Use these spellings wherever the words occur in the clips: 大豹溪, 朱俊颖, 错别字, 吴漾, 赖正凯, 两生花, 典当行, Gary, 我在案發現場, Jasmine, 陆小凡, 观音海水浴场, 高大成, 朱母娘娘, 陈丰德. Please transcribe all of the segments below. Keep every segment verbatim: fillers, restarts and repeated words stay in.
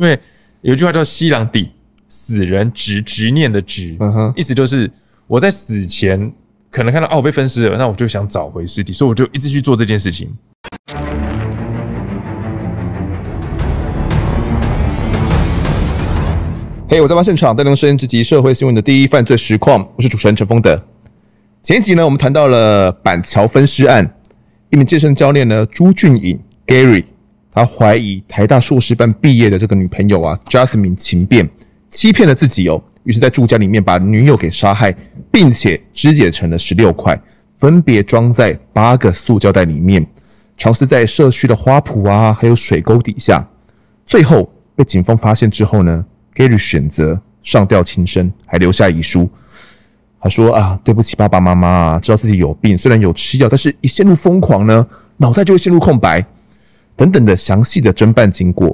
因为有一句话叫西郎底死人执执念的执、嗯、意思就是我在死前可能看到哦、啊、我被分尸了，那我就想找回尸体，所以我就一直去做这件事情。嘿、hey, 我在案发现场带您收听这集社会新闻的第一犯罪实况，我是主持人陈丰德。前一集呢我们谈到了板桥分尸案，一名健身教练呢朱俊颖 Gary， 他怀疑台大硕士班毕业的这个女朋友啊 Jasmine 情变，欺骗了自己哦，于是在住家里面把女友给杀害，并且肢解成了十六块，分别装在八个塑胶袋里面，尝试在社区的花圃啊还有水沟底下，最后被警方发现之后呢，Gary 选择上吊轻生，还留下遗书。他说啊，对不起爸爸妈妈、啊，知道自己有病，虽然有吃药，但是一陷入疯狂呢，脑袋就会陷入空白，等等的详细的侦办经过。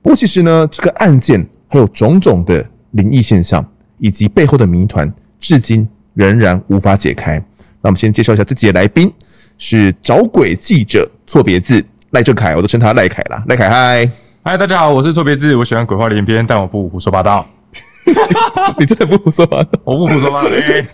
不过其实呢，这个案件还有种种的灵异现象，以及背后的谜团，至今仍然无法解开。那我们先介绍一下自己的来宾，是找鬼记者错别字赖正凯，我都称他赖凯啦，赖凯嗨。嗨，大家好，我是错别字，我喜欢鬼话连篇，但我不胡说八道。你真的不胡说八道？我不胡说八道。欸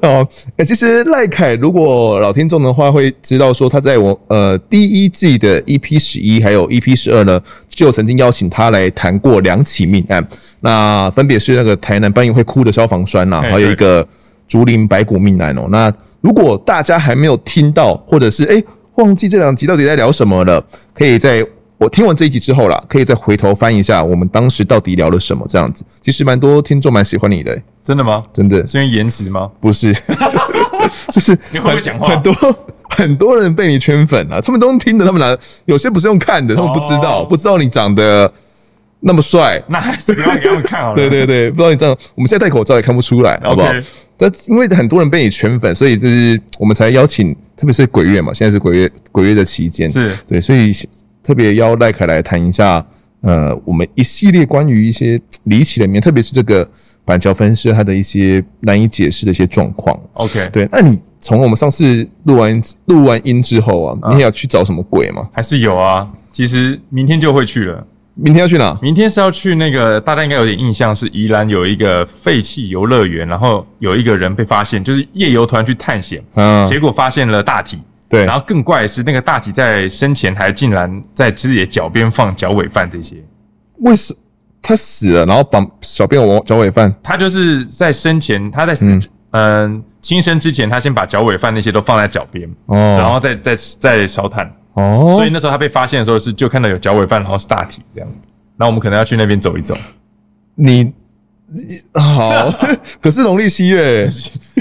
哦欸、其实赖凯，如果老听众的话，会知道说他在我呃第一季的 E P 十一 还有 E P 十二 呢，就曾经邀请他来谈过两起命案，那分别是那个台南搬运会哭的消防栓啦、啊，还有一个竹林白骨命案哦。那如果大家还没有听到，或者是哎、欸、忘记这两集到底在聊什么了，可以在。我听完这一集之后啦，可以再回头翻一下我们当时到底聊了什么，这样子。其实蛮多听众蛮喜欢你的、欸，真的吗？真的，是因为颜值吗？不是，就是你会不会讲话？很多很多人被你圈粉啊，他们都用听的，他们拿有些不是用看的，他们不知道， oh. 不知道你长得那么帅，那还是不要给他们看好了。对对对，不知道你这样，我们现在戴口罩也看不出来， okay. 好不好？但因为很多人被你圈粉，所以就是我们才邀请，特别是鬼月嘛，现在是鬼月鬼月的期间，是对，所以。特别邀赖凯来谈一下，呃，我们一系列关于一些离奇的面，特别是这个板桥分尸它的一些难以解释的一些状况。OK， 对，那你从我们上次录完录完音之后啊，你也要去找什么鬼吗？还是有啊，其实明天就会去了。明天要去哪？明天是要去那个大家应该有点印象，是宜兰有一个废弃游乐园，然后有一个人被发现，就是夜游团去探险，嗯，结果发现了大体。对，然后更怪的是，那个大体在生前还竟然在自己的脚边放脚尾饭这些。为什么他死了，然后绑小便往脚尾饭？他就是在生前，他在死，嗯，呃、轻生之前，他先把脚尾饭那些都放在脚边，哦，然后再再再烧炭，哦，所以那时候他被发现的时候是就看到有脚尾饭，然后是大体这样。那我们可能要去那边走一走。你。好，可是农历七月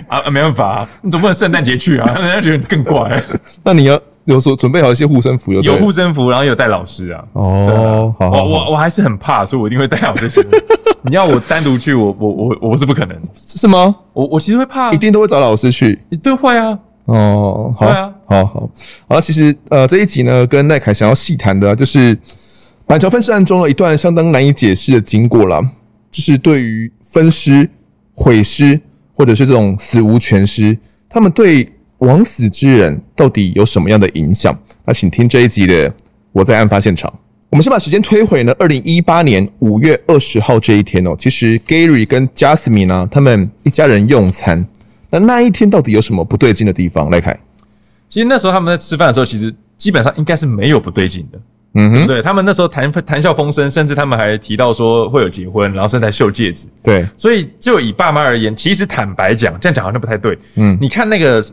啊，没办法、啊，你总不能圣诞节去啊，人家觉得你更怪、欸。那你要有所准备好一些护身符，有有护身符，然后有带老师啊。哦，啊、好, 好, 好，我我我还是很怕，所以我一定会带好这些。你要我单独去，我我我我是不可能，是吗？我我其实会怕，一定都会找老师去，一定会啊。哦，好，啊、好好好，其实呃这一集呢，跟赖凯想要细谈的、啊，就是板桥分尸案中的一段相当难以解释的经过啦。就是对于分尸、毁尸，或者是这种死无全尸，他们对枉死之人到底有什么样的影响？那请听这一集的《我在案发现场》。我们先把时间推回呢， 二零一八年五月二十号这一天哦。其实 Gary 跟 Jasmine 啊，他们一家人用餐，那那一天到底有什么不对劲的地方？赖凯，其实那时候他们在吃饭的时候，其实基本上应该是没有不对劲的。嗯哼，对，他们那时候谈谈笑风生，甚至他们还提到说会有结婚，然后甚至还秀戒指。对，所以就以爸妈而言，其实坦白讲，这样讲好像不太对。嗯，你看那个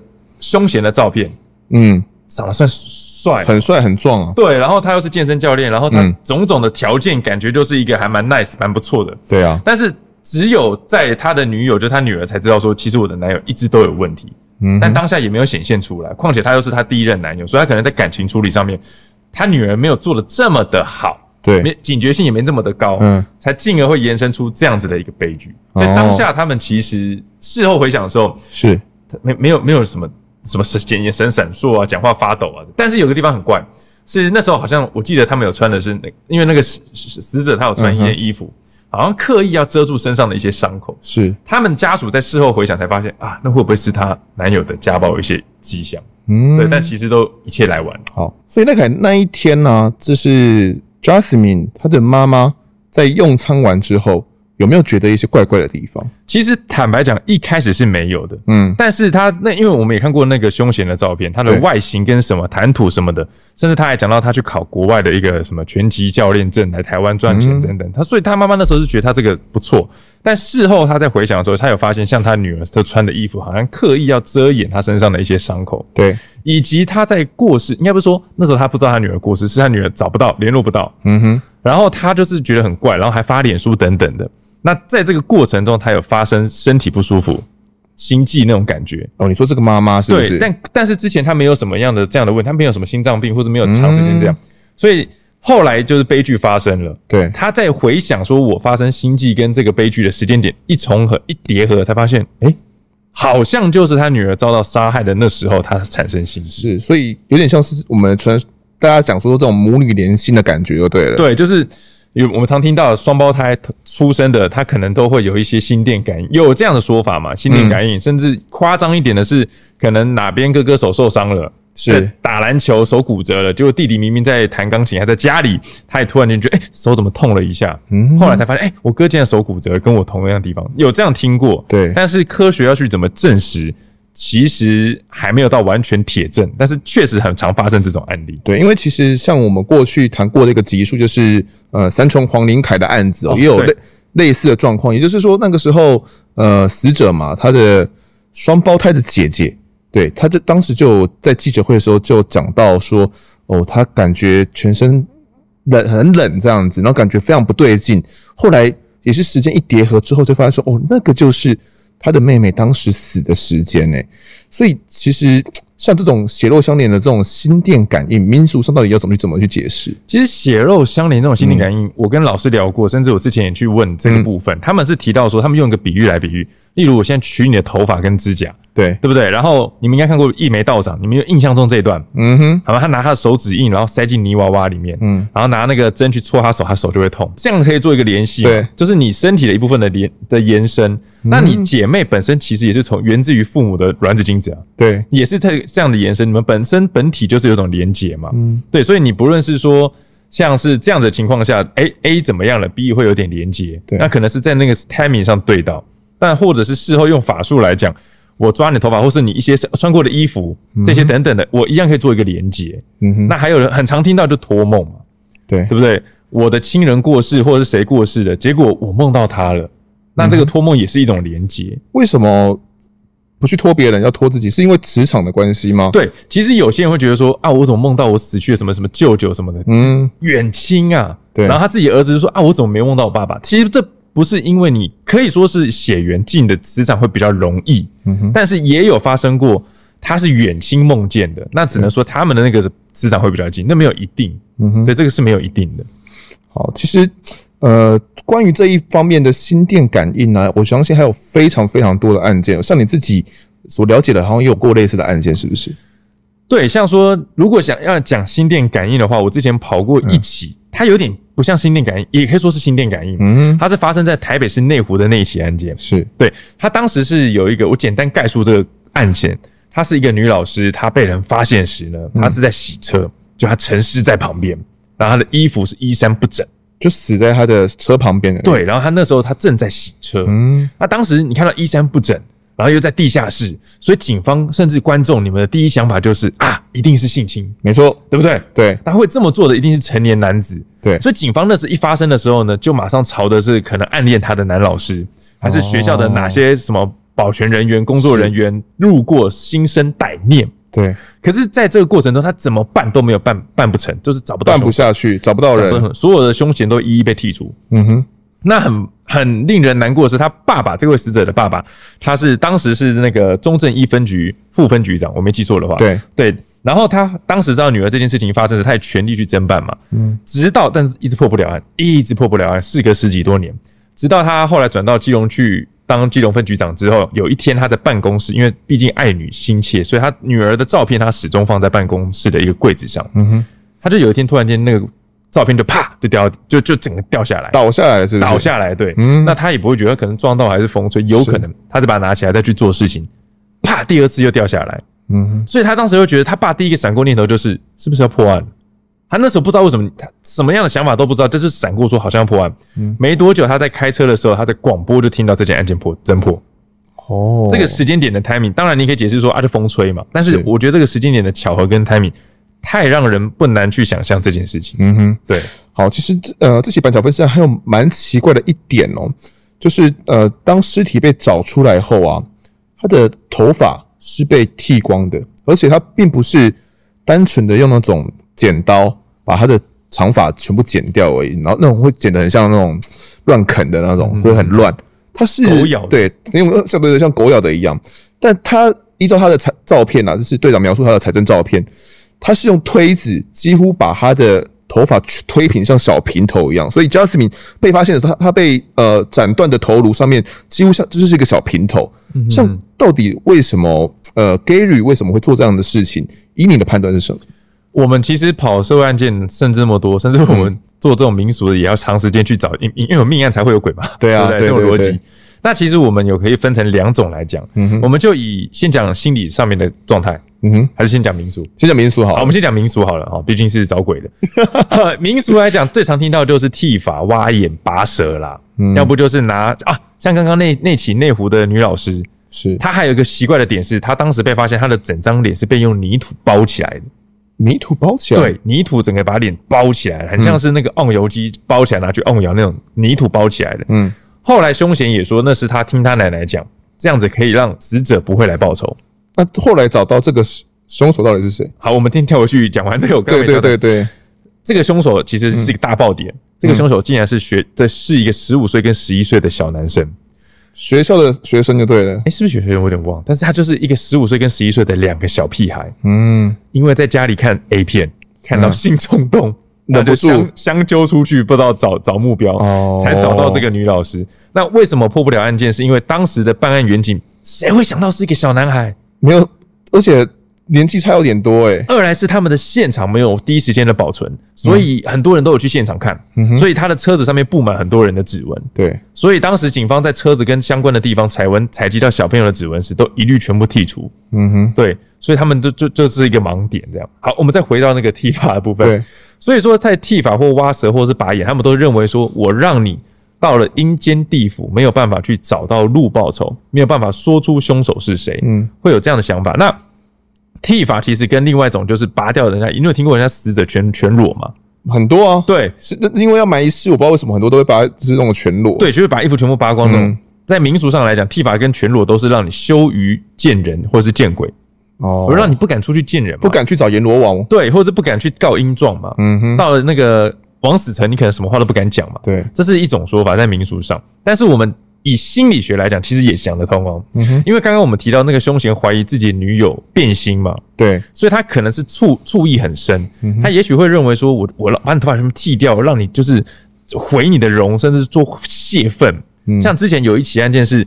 凶嫌的照片，嗯，长得算帅，很帅很壮啊。对，然后他又是健身教练，然后他种种的条件，感觉就是一个还蛮 nice、蛮不错的。对啊，但是只有在他的女友，就是他女儿才知道说，其实我的男友一直都有问题。嗯，但当下也没有显现出来。况且他又是他第一任男友，所以他可能在感情处理上面。他女儿没有做的这么的好，对，没警觉性也没这么的高，嗯，才进而会延伸出这样子的一个悲剧。所以当下他们其实事后回想的时候，是没没有没有什么什么眼神闪烁啊，讲话发抖啊。但是有个地方很怪，是那时候好像我记得他们有穿的是，因为那个死者他有穿一件衣服，嗯、好像刻意要遮住身上的一些伤口。是他们家属在事后回想才发现啊，那会不会是他男友的家暴有一些迹象？嗯，对，但其实都一切来晚。好，所以那那一天呢、啊，这是 Jasmine 她的妈妈在用餐完之后有没有觉得一些怪怪的地方？其实坦白讲，一开始是没有的，嗯，但是他那因为我们也看过那个凶嫌的照片，他的外形跟什么谈吐什么的，甚至他还讲到他去考国外的一个什么拳击教练证来台湾赚钱等等，嗯、他所以他妈妈那时候是觉得他这个不错，但事后他在回想的时候，他有发现像他女儿她穿的衣服好像刻意要遮掩他身上的一些伤口，对，以及他在过世，应该不是说那时候他不知道他女儿过世，是他女儿找不到联络不到，嗯哼，然后他就是觉得很怪，然后还发脸书等等的。那在这个过程中，他有发生身体不舒服、心悸那种感觉哦。你说这个妈妈是不是？对，但但是之前他没有什么样的这样的问题，他没有什么心脏病，或者没有长时间这样，嗯、所以后来就是悲剧发生了。对，他在回想说我发生心悸跟这个悲剧的时间点一重合、一叠合，才发现，哎、欸，好像就是他女儿遭到杀害的那时候，他产生心悸，是，所以有点像是我们传大家讲说这种母女连心的感觉，就对了。对，就是。因为我们常听到双胞胎出生的，他可能都会有一些心电感应，有这样的说法嘛？心电感应，嗯、甚至夸张一点的是，可能哪边哥哥手受伤了，是打篮球手骨折了，结果弟弟明明在弹钢琴，还在家里，他也突然间觉得，哎、欸，手怎么痛了一下？嗯，后来才发现，哎、欸，我哥竟然手骨折，跟我同样的地方，有这样听过，对。但是科学要去怎么证实？其实还没有到完全铁证，但是确实很常发生这种案例。对，因为其实像我们过去谈过的一个集数，就是呃三重黄林凯的案子、哦、也有类类似的状况。也就是说，那个时候呃死者嘛，他的双胞胎的姐姐，对，他就当时就在记者会的时候就讲到说，哦，他感觉全身冷很冷这样子，然后感觉非常不对劲。后来也是时间一叠合之后，就发现说，哦，那个就是。他的妹妹当时死的时间呢、欸？所以其实像这种血肉相连的这种心电感应，民俗上到底要怎么去怎么去解释？其实血肉相连这种心电感应，嗯、我跟老师聊过，甚至我之前也去问这个部分，嗯、他们是提到说，他们用一个比喻来比喻，例如我现在取你的头发跟指甲，对对不对？然后你们应该看过一眉道长，你们有印象中这一段，嗯哼，好吧，他拿他的手指印，然后塞进泥娃娃里面，嗯，然后拿那个针去戳他手，他手就会痛，这样可以做一个联系，对，就是你身体的一部分的连的延伸。那你姐妹本身其实也是从源自于父母的卵子精子啊，对，也是在这样的延伸，你们本身本体就是有种连结嘛，嗯，对，所以你不论是说像是这样的情况下，哎 A, A 怎么样了 ，B 会有点连结，对，那可能是在那个 timing 上对到，但或者是事后用法术来讲，我抓你的头发，或是你一些穿过的衣服这些等等的，我一样可以做一个连结，嗯哼，那还有人很常听到就托梦嘛，对，对不对？我的亲人过世，或者是谁过世的，结果我梦到他了。那这个托梦也是一种连结、嗯，为什么不去托别人，要托自己？是因为磁场的关系吗？对，其实有些人会觉得说啊，我怎么梦到我死去的什么什么舅舅什么的，嗯，远亲啊，对。然后他自己儿子就说啊，我怎么没梦到我爸爸？其实这不是因为你可以说是血缘近的磁场会比较容易，嗯哼，但是也有发生过他是远亲梦见的，那只能说他们的那个磁场会比较近，那没有一定，嗯哼，对，这个是没有一定的。好，其实。呃，关于这一方面的心电感应呢、啊，我相信还有非常非常多的案件，像你自己所了解的，好像也有过类似的案件，是不是？对，像说如果想要讲心电感应的话，我之前跑过一起，嗯、它有点不像心电感应，也可以说是心电感应，嗯，它是发生在台北市内湖的那一起案件，是对，它当时是有一个，我简单概述这个案件，她是一个女老师，她被人发现时呢，她是在洗车，嗯、就她沉尸在旁边，然后她的衣服是衣衫不整。就死在他的车旁边的。对，然后他那时候他正在洗车，嗯，那当时你看到衣衫不整，然后又在地下室，所以警方甚至观众你们的第一想法就是啊，一定是性侵，没错，对不对？对，他会这么做的一定是成年男子，对，所以警方那时一发生的时候呢，就马上朝的是可能暗恋他的男老师，还是学校的哪些什么保全人员、工作人员路过，心生歹念。对，可是在这个过程中，他怎么办都没有办办不成，就是找不到办不下去，找不到人，所有的凶嫌都一一被剔除。嗯哼，那很很令人难过的是，他爸爸这位死者的爸爸，他是当时是那个中正一分局副分局长，我没记错的话。对对，然后他当时知道女儿这件事情发生时，他也全力去侦办嘛，嗯，直到但是一直破不了案，一直破不了案，事隔十几多年，直到他后来转到基隆去。当基隆分局长之后，有一天他在办公室，因为毕竟爱女心切，所以他女儿的照片他始终放在办公室的一个柜子上。嗯哼，他就有一天突然间那个照片就啪就掉，就就整个掉下来，倒下来是不是？倒下来，对。嗯，那他也不会觉得可能撞到还是风吹，有可能他就把它拿起来再去做事情，啪第二次又掉下来。嗯哼，所以他当时就觉得他爸第一个闪过念头就是是不是要破案？他那时候不知道为什么，他什么样的想法都不知道，就是闪过说好像要破案。嗯，没多久他在开车的时候，他的广播就听到这件案件破侦破。哦，这个时间点的 timing， 当然你可以解释说啊，就风吹嘛。但是我觉得这个时间点的巧合跟 timing 太让人不难去想象这件事情。嗯哼，对。好，其实呃，这起板桥分尸还有蛮奇怪的一点哦，就是呃，当尸体被找出来后啊，他的头发是被剃光的，而且他并不是单纯的用那种剪刀把他的长发全部剪掉而已，然后那种会剪得很像那种乱啃的那种，会很乱。他是狗咬的，对，因为像对像狗咬的一样。但他依照他的照片啊，就是队长描述他的财政照片，他是用推子几乎把他的头发推平，像小平头一样。所以 Jasmine 被发现的时候，他被呃斩断的头颅上面几乎像就是一个小平头。嗯、像到底为什么呃 Gary 为什么会做这样的事情？以你的判断是什么？我们其实跑社会案件甚至那么多，甚至我们做这种民俗的也要长时间去找，因为有命案才会有鬼嘛。对啊，对对对对，这种逻辑。那其实我们有可以分成两种来讲，嗯、我们就以先讲心理上面的状态，嗯、还是先讲民俗？先讲民俗好了。好，我们先讲民俗好了哈，毕竟是找鬼的。民俗来讲，最常听到的就是剃发、挖眼、拔舌啦，嗯、要不就是拿啊，像刚刚那那起内湖的女老师，是她还有一个奇怪的点是，她当时被发现她的整张脸是被用泥土包起来的。泥土包起来，对，泥土整个把脸包起来，很像是那个瓮油机包起来拿去瓮油那种泥土包起来的。嗯，后来凶嫌也说那是他听他奶奶讲，这样子可以让死者不会来报仇。那后来找到这个凶手到底是谁？好，我们先跳回去讲完这个。我刚才对对对对，这个凶手其实是一个大爆点。嗯、这个凶手竟然是学，这是一个十五岁跟十一岁的小男生，学校的学生就对了。哎、欸，是不是学生？我有点忘。但是他就是一个十五岁跟十一岁的两个小屁孩。嗯。因为在家里看 A 片，看到性冲动，那、嗯、就相相揪出去，不知道找找目标，哦、才找到这个女老师。那为什么破不了案件？是因为当时的办案员警，谁会想到是一个小男孩？没有，而且年纪差有点多哎、欸。二来是他们的现场没有第一时间的保存，所以很多人都有去现场看，嗯、所以他的车子上面布满很多人的指纹。对，所以当时警方在车子跟相关的地方采纹采集到小朋友的指纹时，都一律全部剔除。嗯哼，对。所以他们就就就是一个盲点这样。好，我们再回到那个剃发的部分。对，所以说在剃发或挖舌或是拔眼，他们都认为说，我让你到了阴间地府，没有办法去找到路报仇，没有办法说出凶手是谁，嗯，会有这样的想法。那剃发其实跟另外一种就是拔掉人家，因为听过人家死者全全裸嘛。很多啊，对，是因为要埋尸，我不知道为什么很多都会把就是那种全裸，对，就是把衣服全部扒光那种。嗯、在民俗上来讲，剃发跟全裸都是让你羞于见人或是见鬼。哦，我让你不敢出去见人嘛，不敢去找阎罗王，对，或者不敢去告阴状嘛。嗯哼，到了那个枉死城，你可能什么话都不敢讲嘛。对，这是一种说法在民俗上，但是我们以心理学来讲，其实也想得通哦。嗯哼，因为刚刚我们提到那个凶嫌怀疑自己的女友变心嘛，对，所以他可能是醋醋意很深，嗯、他也许会认为说我我把你头发全部剃掉，让你就是毁你的容，甚至做泄愤。嗯、像之前有一起案件是。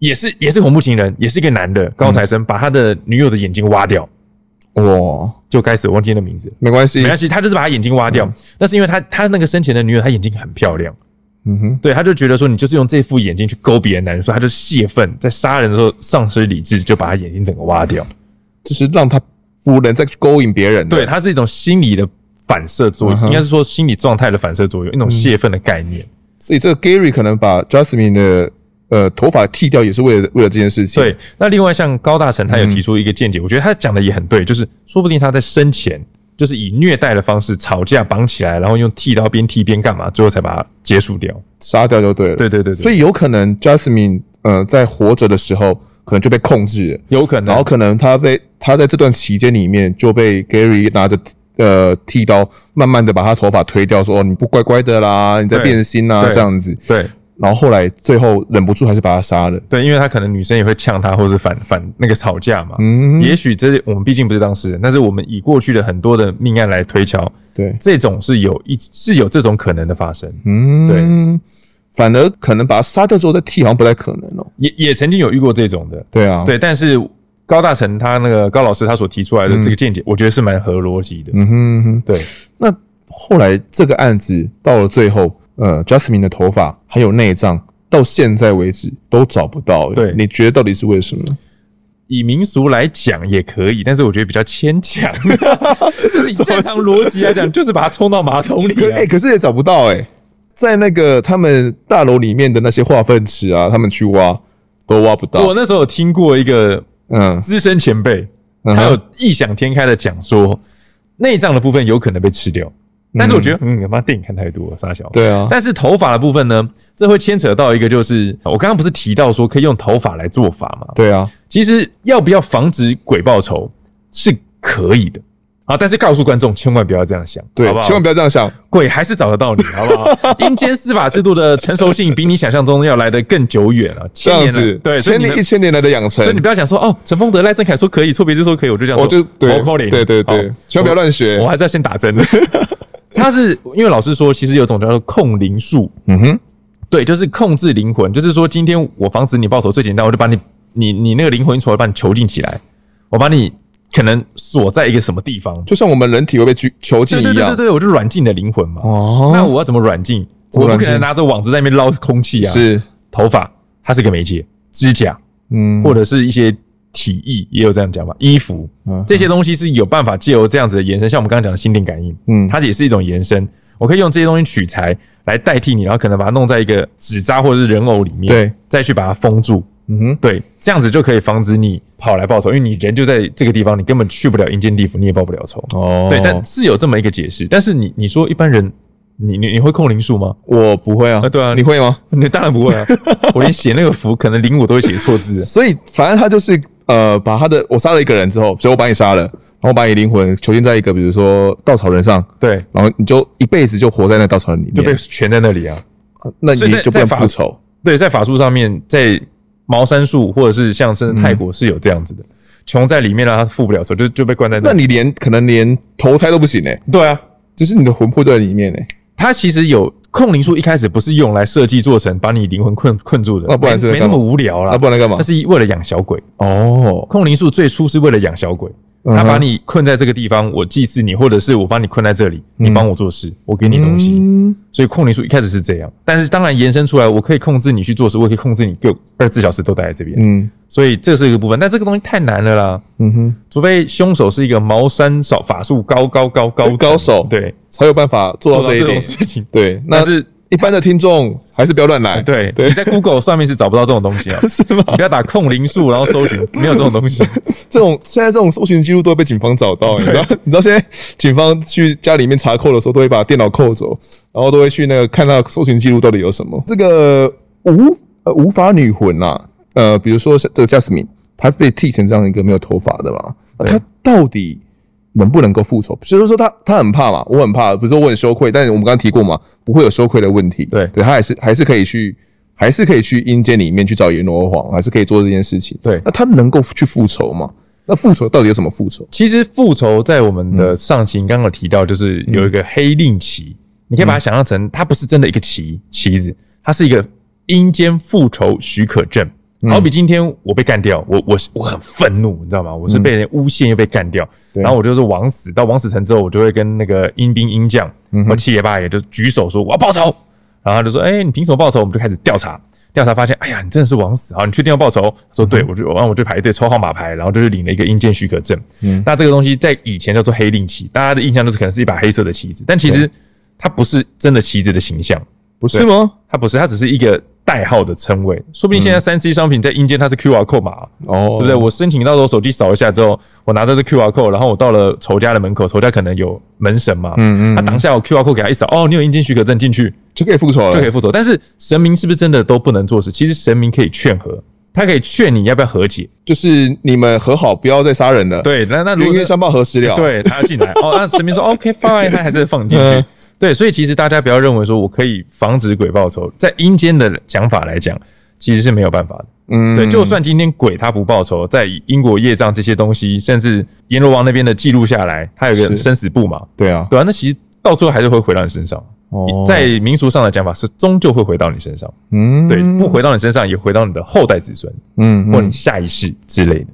也是也是恐怖情人，也是一个男的高材生，把他的女友的眼睛挖掉，哇！就开始我忘记那名字，没关系，没关系，他就是把他眼睛挖掉。嗯、那是因为他他那个生前的女友，她眼睛很漂亮，嗯哼，对，他就觉得说你就是用这副眼睛去勾别人男人，所以他就泄愤，在杀人的时候丧失理智，就把他眼睛整个挖掉，就是让他不能再去勾引别人。对，他是一种心理的反射作用，嗯、应该是说心理状态的反射作用，一种泄愤的概念。嗯、所以这个 Gary 可能把 Jasmine 的。呃，头发剃掉也是为了为了这件事情。对，那另外像高大成，他有提出一个见解，嗯、我觉得他讲的也很对，就是说不定他在生前就是以虐待的方式吵架绑起来，然后用剃刀边剃边干嘛，最后才把它结束掉、杀掉就对了。对对对对，所以有可能 Jasmine 呃在活着的时候可能就被控制了，有可能，然后可能他被他在这段期间里面就被 Gary 拿着。呃，剃刀慢慢的把他头发推掉，说、哦、你不乖乖的啦，你在变心啦、啊，这样子。对。然后后来最后忍不住还是把他杀了。对，因为他可能女生也会呛他，或是反反那个吵架嘛。嗯。也许这我们毕竟不是当事人，但是我们以过去的很多的命案来推敲，对，这种是有一是有这种可能的发生。嗯，对。反而可能把他杀掉之后再剃，好像不太可能哦。也也曾经有遇过这种的。对啊。对，但是。高大成他那个高老师他所提出来的这个见解，我觉得是蛮合逻辑的。嗯哼嗯哼，对。那后来这个案子到了最后，呃 ，Jasmine 的头发还有内脏，到现在为止都找不到。对，你觉得到底是为什么？以民俗来讲也可以，但是我觉得比较牵强。以正常逻辑来讲，就是把它冲到马桶里、啊。哎、欸，可是也找不到哎、欸，在那个他们大楼里面的那些化粪池啊，他们去挖都挖不到。我那时候有听过一个嗯资深前辈，嗯、他有异想天开的讲说，内脏的部分有可能被吃掉。但是我觉得，嗯，妈、嗯、电影看太多了，傻小。对啊。但是头发的部分呢，这会牵扯到一个，就是我刚刚不是提到说可以用头发来做法嘛？对啊。其实要不要防止鬼报仇是可以的啊，但是告诉观众千万不要这样想，对，好不好？千万不要这样想，鬼还是找得到你，好不好？阴间司法制度的成熟性比你想象中要来得更久远了、啊，千年来，对，千年一千年来的养成，所以你不要想说哦，陈风德、赖正凯说可以，错别字说可以，我就这样说，我就对，对对对，千万不要乱学，我还是要先打针。他是因为老师说，其实有种叫做控灵术，嗯哼，对，就是控制灵魂，就是说今天我防止你报仇最简单，我就把你你你那个灵魂出来，把你囚禁起来，我把你可能锁在一个什么地方，就像我们人体会被囚禁一样，对对对对，我就软禁你的灵魂嘛。哦，那我要怎么软禁？我不可能拿着网子在那边捞空气啊。是，头发它是个媒介，指甲，嗯，或者是一些体液也有这样讲法，衣服、嗯、这些东西是有办法借由这样子的延伸，像我们刚刚讲的心电感应，嗯，它也是一种延伸。我可以用这些东西取材来代替你，然后可能把它弄在一个纸扎或者是人偶里面，对，再去把它封住，嗯哼，对，这样子就可以防止你跑来报仇，因为你人就在这个地方，你根本去不了阴间地府，你也报不了仇。哦，对，但是有这么一个解释。但是你你说一般人。你你你会控灵术吗？我不会啊。啊对啊，你会吗？你当然不会啊。我连写那个符，可能灵我都会写错字。所以反正他就是呃，把他的我杀了一个人之后，所以我把你杀了，然后把你灵魂囚禁在一个比如说稻草人上，对，然后你就一辈子就活在那稻草人里面，就被圈在那里啊。啊那你就不能复仇。对，在法术上面，在茅山术或者是像甚至泰国是有这样子的，穷、嗯、在里面让他复不了仇，就就被关在那裡。那你连可能连投胎都不行哎、欸。对啊，就是你的魂魄在里面哎、欸。它其实有控灵术，一开始不是用来设计做成把你灵魂困困住的，那不然是没那么无聊啦。那不然干嘛？那是为了养小鬼哦。控灵术最初是为了养小鬼，他把你困在这个地方，我祭祀你，或者是我把你困在这里，你帮我做事，我给你东西。所以控灵术一开始是这样，但是当然延伸出来，我可以控制你去做事，我也可以控制你就二十四小时都待在这边。嗯，所以这是一个部分，但这个东西太难了啦。嗯哼，除非凶手是一个茅山手法术高高高高高手，对，才有办法做到这一点事情。对，那是一般的听众还是不要乱来。对，你在 Google 上面是找不到这种东西啊，是吗？你不要打控灵术，然后搜寻，没有这种东西。这种现在这种搜寻记录都会被警方找到、欸，你知道？你知道现在警方去家里面查扣的时候，都会把电脑扣走，然后都会去那个看那搜寻记录到底有什么。这个无呃无法女魂啊。呃，比如说这个 Jasmine， 她被剃成这样一个没有头发的嘛，她到底能不能够复仇？就是说她她很怕嘛，我很怕，比如说我很羞愧，但是我们刚刚提过嘛，不会有羞愧的问题。对，对，她还是还是可以去，还是可以去阴间里面去找阎罗王，还是可以做这件事情。对，那她能够去复仇吗？那复仇到底有什么复仇？其实复仇在我们的上期刚刚有提到，就是有一个黑令旗，嗯、你可以把它想象成，它不是真的一个旗旗子，它是一个阴间复仇许可证。好比今天我被干掉，我我我很愤怒，你知道吗？我是被人诬陷又被干掉，嗯、然后我就是枉死。到枉死城之后，我就会跟那个阴兵阴将，我七爷八爷就举手说我要报仇，然后他就说，哎、欸，你凭什么报仇？我们就开始调查，调查发现，哎呀，你真的是枉死，好，你确定要报仇？他说对，我就然后我就排队抽号码牌，然后就是领了一个阴间许可证。嗯、那这个东西在以前叫做黑令旗，大家的印象就是可能是一把黑色的旗子，但其实它不是真的旗子的形象，不是吗？它不是，它只是一个。代号的称谓，说不定现在三 C 商品在阴间它是 Q R code 嘛，哦，对不对？我申请到时候手机扫一下之后，我拿着这 Q R code， 然后我到了仇家的门口，仇家可能有门神嘛，嗯嗯，他挡下我 Q R code 给他一扫，哦，你有阴间许可证进去就可以复仇了，就可以复仇。但是神明是不是真的都不能做事？其实神明可以劝和，他可以劝你要不要和解，就是你们和好，不要再杀人了。对，那那冤冤相报何时了？对，他要进来，哦，那神明说 OK fine， 他还是放进去。嗯对，所以其实大家不要认为说我可以防止鬼报仇，在阴间的讲法来讲，其实是没有办法的。嗯，对，就算今天鬼他不报仇，在因果业障这些东西，甚至阎罗王那边的记录下来，他有个生死簿嘛，对啊，对啊，那其实到最后还是会回到你身上。哦，在民俗上的讲法是终究会回到你身上。嗯，对，不回到你身上也回到你的后代子孙，嗯，或你下一世之类的。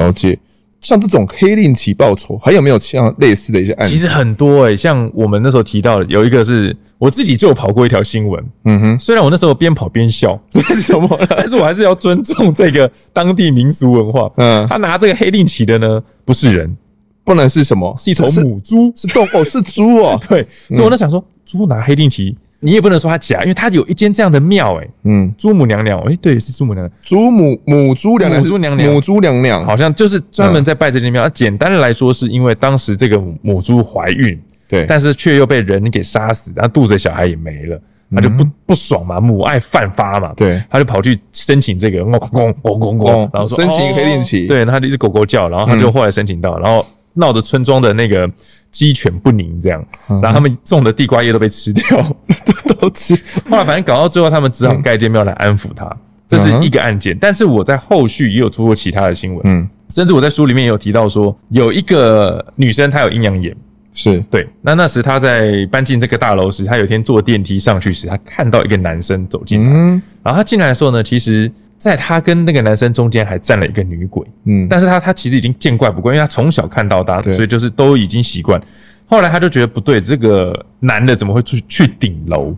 了解。像这种黑令旗报酬，还有没有像类似的一些案子？其实很多哎、欸，像我们那时候提到的，有一个是我自己就有跑过一条新闻，嗯哼，虽然我那时候边跑边笑，为什么？但是我还是要尊重这个当地民俗文化。嗯，他拿这个黑令旗的呢，不是人，不能是什么？是一头母猪，是动哦，是猪哦。对，所以我在想说，猪拿黑令旗。你也不能说他假，因为他有一间这样的庙、欸，哎，嗯，朱母娘娘，哎、欸，对，是朱母娘娘，朱母母猪娘娘，母猪娘娘，母猪娘娘，好像就是专门在拜这间庙。嗯、简单的来说，是因为当时这个母猪怀孕，对，但是却又被人给杀死，然后肚子的小孩也没了，他就不、嗯、不爽嘛，母爱犯发嘛，对，他就跑去申请这个，哦哦哦哦，然后说申请黑令旗，对，然后他就一直狗狗叫，然后他就后来申请到，然后闹得村庄的那个。鸡犬不宁，这样，然后他们种的地瓜叶都被吃掉，嗯、都吃。后来反正搞到最后，他们只好盖间庙来安抚他，这是一个案件。嗯、但是我在后续也有出过其他的新闻，嗯，甚至我在书里面也有提到说，有一个女生她有阴阳眼，是对。那那时她在搬进这个大楼时，她有一天坐电梯上去时，她看到一个男生走进来，嗯、然后她进来的时候呢，其实。在他跟那个男生中间还站了一个女鬼，嗯，但是他他其实已经见怪不怪，因为他从小看到大，所以就是都已经习惯。后来他就觉得不对，这个男的怎么会去去顶楼？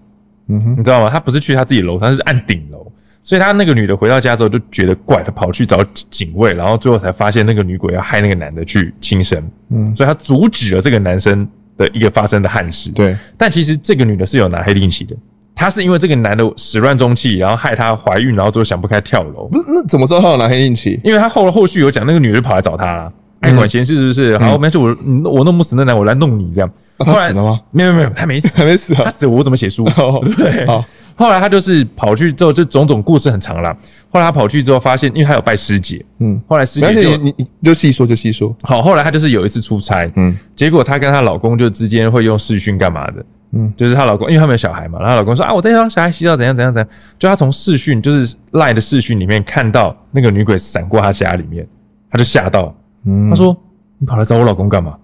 嗯哼，你知道吗？他不是去他自己楼，他是按顶楼，所以他那个女的回到家之后就觉得怪，他跑去找警卫，然后最后才发现那个女鬼要害那个男的去轻生，嗯，所以他阻止了这个男生的一个发生的憾事。对，但其实这个女的是有拿黑令旗的。他是因为这个男的始乱终弃，然后害她怀孕，然后最后想不开跳楼。不是，那怎么知道他有拿黑令旗？因为他后后续有讲，那个女的跑来找他啦，爱管闲事是不是？嗯、好，没事，我我弄不死那男，我来弄你这样。啊、他死了吗？没有没有，他没死，他没死、啊，他死了我怎么写书？哦、对，后来他就是跑去之后，就种种故事很长啦。后来他跑去之后发现，因为他有拜师姐，嗯，后来师姐就你你就细说就细说。好，后来他就是有一次出差，嗯，结果他跟他老公就之间会用视讯干嘛的。嗯，就是她老公，因为他们有小孩嘛，然后她老公说啊，我在帮小孩洗澡，怎样怎样怎样，就她从视讯，就是赖的视讯里面看到那个女鬼闪过她家里面，她就吓到，嗯，她说你跑来找我老公干嘛？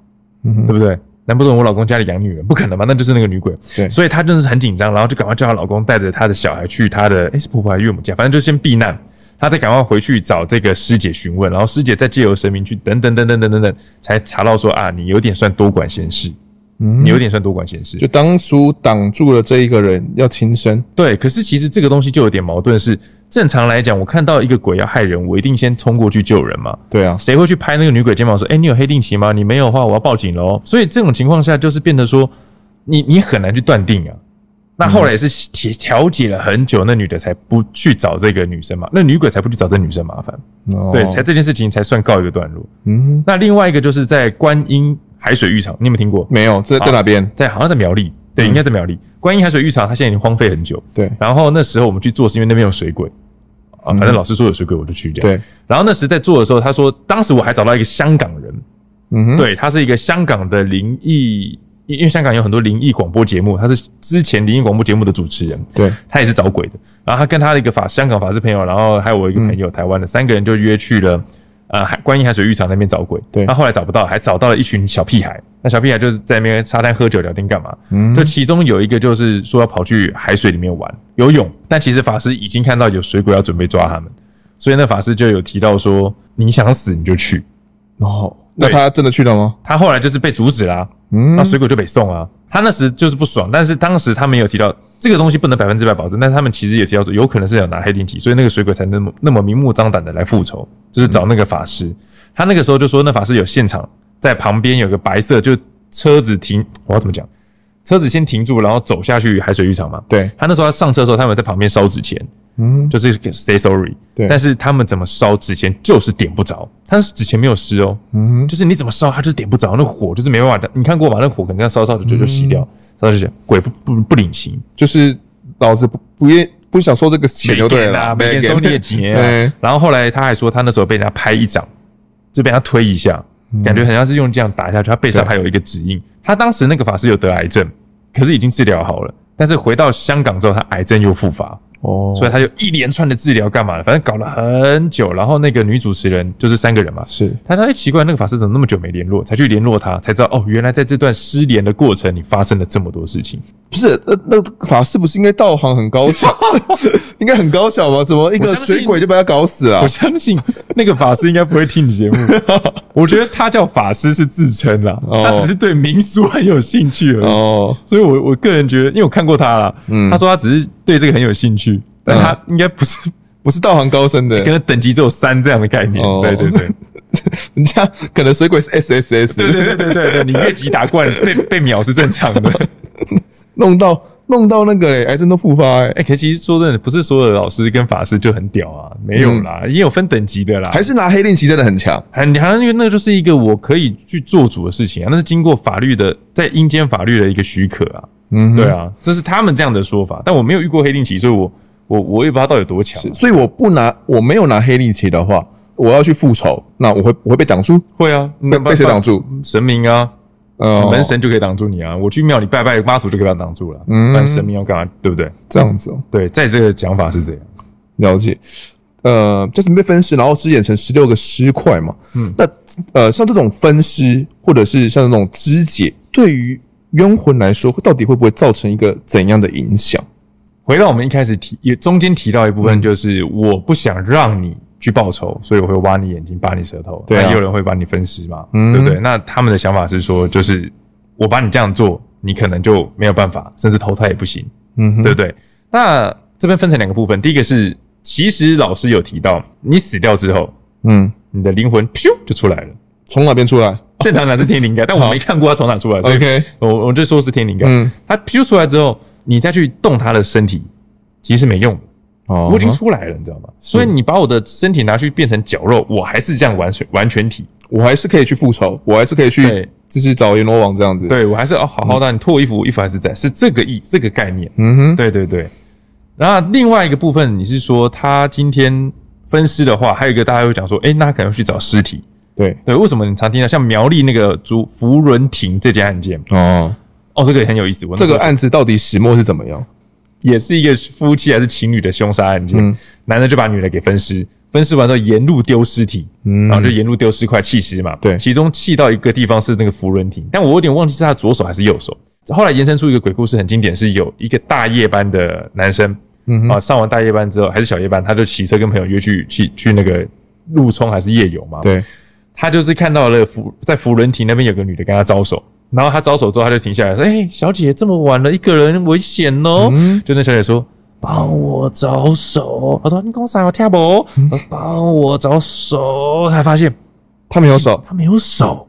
嗯，对不对？难不成我老公家里养女人？不可能吧？那就是那个女鬼，对，所以她真的是很紧张，然后就赶快叫她老公带着她的小孩去她的诶、欸、是婆婆还是岳母家，反正就先避难，她再赶快回去找这个师姐询问，然后师姐再借由神明去等等等等等等等，才查到说啊，你有点算多管闲事。嗯，你有点算多管闲事，就当初挡住了这一个人要轻生。对，可是其实这个东西就有点矛盾是，是正常来讲，我看到一个鬼要害人，我一定先冲过去救人嘛。对啊，谁会去拍那个女鬼肩膀说：“哎、欸，你有黑令旗吗？你没有的话，我要报警喽。”所以这种情况下，就是变得说，你你很难去断定啊。那后来也是调解了很久，那女的才不去找这个女生嘛，那女鬼才不去找这女生麻烦。哦、对，才这件事情才算告一个段落。嗯，那另外一个就是在观音。海水浴场，你有没有听过？没有，这在哪边？在好像在苗栗，对，嗯、应该在苗栗。观音海水浴场，它现在已经荒废很久。对。然后那时候我们去做，是因为那边有水鬼啊，反正老师说有水鬼，我就去这样。对。然后那时在做的时候，他说，当时我还找到一个香港人，嗯哼，对，他是一个香港的灵异，因为香港有很多灵异广播节目，他是之前灵异广播节目的主持人，对，他也是找鬼的。然后他跟他的一个法香港法师朋友，然后还有我一个朋友，嗯、台湾的三个人就约去了。呃，观音海水浴场那边找鬼，对，他后来找不到，还找到了一群小屁孩。那小屁孩就是在那边沙滩喝酒聊天干嘛？嗯，就其中有一个就是说要跑去海水里面玩游泳，但其实法师已经看到有水鬼要准备抓他们，所以那法师就有提到说，你想死你就去。哦，那他真的去了吗？他后来就是被阻止啦、啊，嗯，那水鬼就被送啊。他那时就是不爽，但是当时他们有提到这个东西不能百分之百保证，但是他们其实也提到说，有可能是要拿黑令旗，所以那个水鬼才那么那么明目张胆的来复仇，就是找那个法师。嗯、他那个时候就说，那法师有现场在旁边有个白色，就车子停，我要怎么讲？车子先停住，然后走下去海水浴场嘛。对，他那时候他上车的时候，他们在旁边烧纸钱，嗯，就是 say sorry。对，但是他们怎么烧纸钱就是点不着，他是纸钱没有湿哦，嗯，就是你怎么烧，他就是点不着，那火就是没办法，你看过吧？那火可能要烧烧就就熄掉。嗯，他就讲鬼不不不领情，就是老子不不愿不想收这个钱就对了，每天收你的钱、啊。然后后来他还说，他那时候被人家拍一掌，就被他推一下，嗯、感觉很像是用这样打下去。他背上还有一个指印。他当时那个法师有得癌症，可是已经治疗好了。但是回到香港之后，他癌症又复发，哦，所以他就一连串的治疗干嘛了？反正搞了很久。然后那个女主持人就是三个人嘛，是他说、欸、奇怪，那个法师怎么那么久没联络？才去联络他，才知道哦，原来在这段失联的过程，你发生了这么多事情。不是，那那法师不是应该道行很高强，应该很高强吗？怎么一个水鬼就把他搞死了？我相信那个法师应该不会听你节目。我觉得他叫法师是自称啦，哦、他只是对民俗很有兴趣而已。哦、所以我我个人觉得，因为我看过他啦，嗯、他说他只是对这个很有兴趣，但他应该不是、嗯、不是道行高深的，可能等级只有三这样的概念。哦、对对对。人家可能水鬼是 S S S， 对对对对对对，你越级打怪被被秒是正常的，弄到弄到那个嘞、欸，癌症都复发哎、欸欸。可是其实说真的，不是所有的老师跟法师就很屌啊，没有啦，嗯、也有分等级的啦。还是拿黑令旗真的很强，很强，因为那个就是一个我可以去做主的事情啊，那是经过法律的在阴间法律的一个许可啊。嗯，对啊，这是他们这样的说法，但我没有遇过黑令旗，所以我我我也不知道到底有多强、啊。所以我不拿，我没有拿黑令旗的话。我要去复仇，那我会我会被挡住？会啊，被被谁挡住？神明啊，呃、嗯，门神就可以挡住你啊。我去庙里拜拜，妈祖就可以把他挡住了。嗯，但神明要干嘛？对不对？这样子哦、喔。对，在这个讲法是这样。了解。呃，就是被分尸，然后尸检成十六个尸块嘛。嗯。那呃，像这种分尸，或者是像这种肢解，对于冤魂来说，到底会不会造成一个怎样的影响？回到我们一开始提，也中间提到一部分，就是、嗯、我不想让你。去报仇，所以我会挖你眼睛，拔你舌头。对、啊，也有人会把你分尸嘛，嗯、对不对？那他们的想法是说，就是我把你这样做，你可能就没有办法，甚至投胎也不行，嗯，对不对？那这边分成两个部分，第一个是，其实老师有提到，你死掉之后，嗯，你的灵魂咻就出来了，从哪边出来？正常来是天灵盖，但我没看过他从哪出来。OK， 我我就说是天灵盖。嗯，他咻出来之后，你再去动他的身体，其实是没用的。我已经出来了，你知道吗？所以你把我的身体拿去变成绞肉，我还是这样完全完全体，我还是可以去复仇，我还是可以去就是找阎罗王这样子。对，我还是要、哦、好好的，你脱我衣服，衣服还是在，是这个意这个概念。嗯哼，对对对。然后另外一个部分，你是说他今天分尸的话，还有一个大家会讲说，哎、欸，那他可能会去找尸体。对对，为什么你常听到像苗栗那个竹福伦亭这件案件？哦哦，这个也很有意思。这个案子到底始末是怎么样？也是一个夫妻还是情侣的凶杀案件，嗯、男的就把女的给分尸，分尸完之后沿路丢尸体，嗯、然后就沿路丢尸块弃尸嘛。对，其中弃到一个地方是那个福伦亭，但我有点忘记是他左手还是右手。后来延伸出一个鬼故事，很经典，是有一个大夜班的男生，嗯、啊，上完大夜班之后还是小夜班，他就骑车跟朋友约去去去那个路冲还是夜游嘛。对，他就是看到了福在福伦亭那边有个女的跟他招手。然后他招手之后，他就停下来说：“哎、欸，小姐，这么晚了，一个人危险哦。嗯”就那小姐说：“帮我招手。”他说：“你讲啥？我听不。”帮我招手，才发现他没有手，他没有手。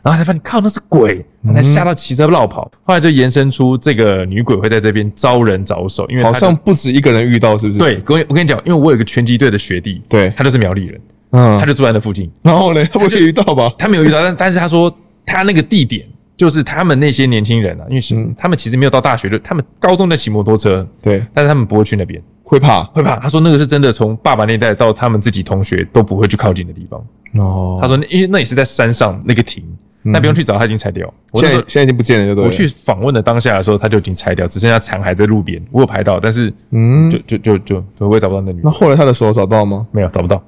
然后才发现，靠，那是鬼！他才吓到骑车绕跑。嗯、后来就延伸出这个女鬼会在这边招人找手，因为好像不止一个人遇到，是不是？对，我跟你讲，因为我有一个拳击队的学弟，对他就是苗栗人，嗯，他就住在那附近。然后呢，他不会遇到吧？他没有遇到，但但是他说他那个地点。就是他们那些年轻人啊，因为他们其实没有到大学，就他们高中在骑摩托车，对，但是他们不会去那边，会怕，会怕。他说那个是真的，从爸爸那代到他们自己同学都不会去靠近的地方。哦，他说因为那也是在山上那个亭，嗯、那不用去找，他已经拆掉。我现在现在已经不见了，就对了。我去访问的当下的时候，他就已经拆掉，只剩下残骸在路边。我有拍到，但是嗯，就就就就我也找不到那女人。那后来他的手找到吗？没有，找不到，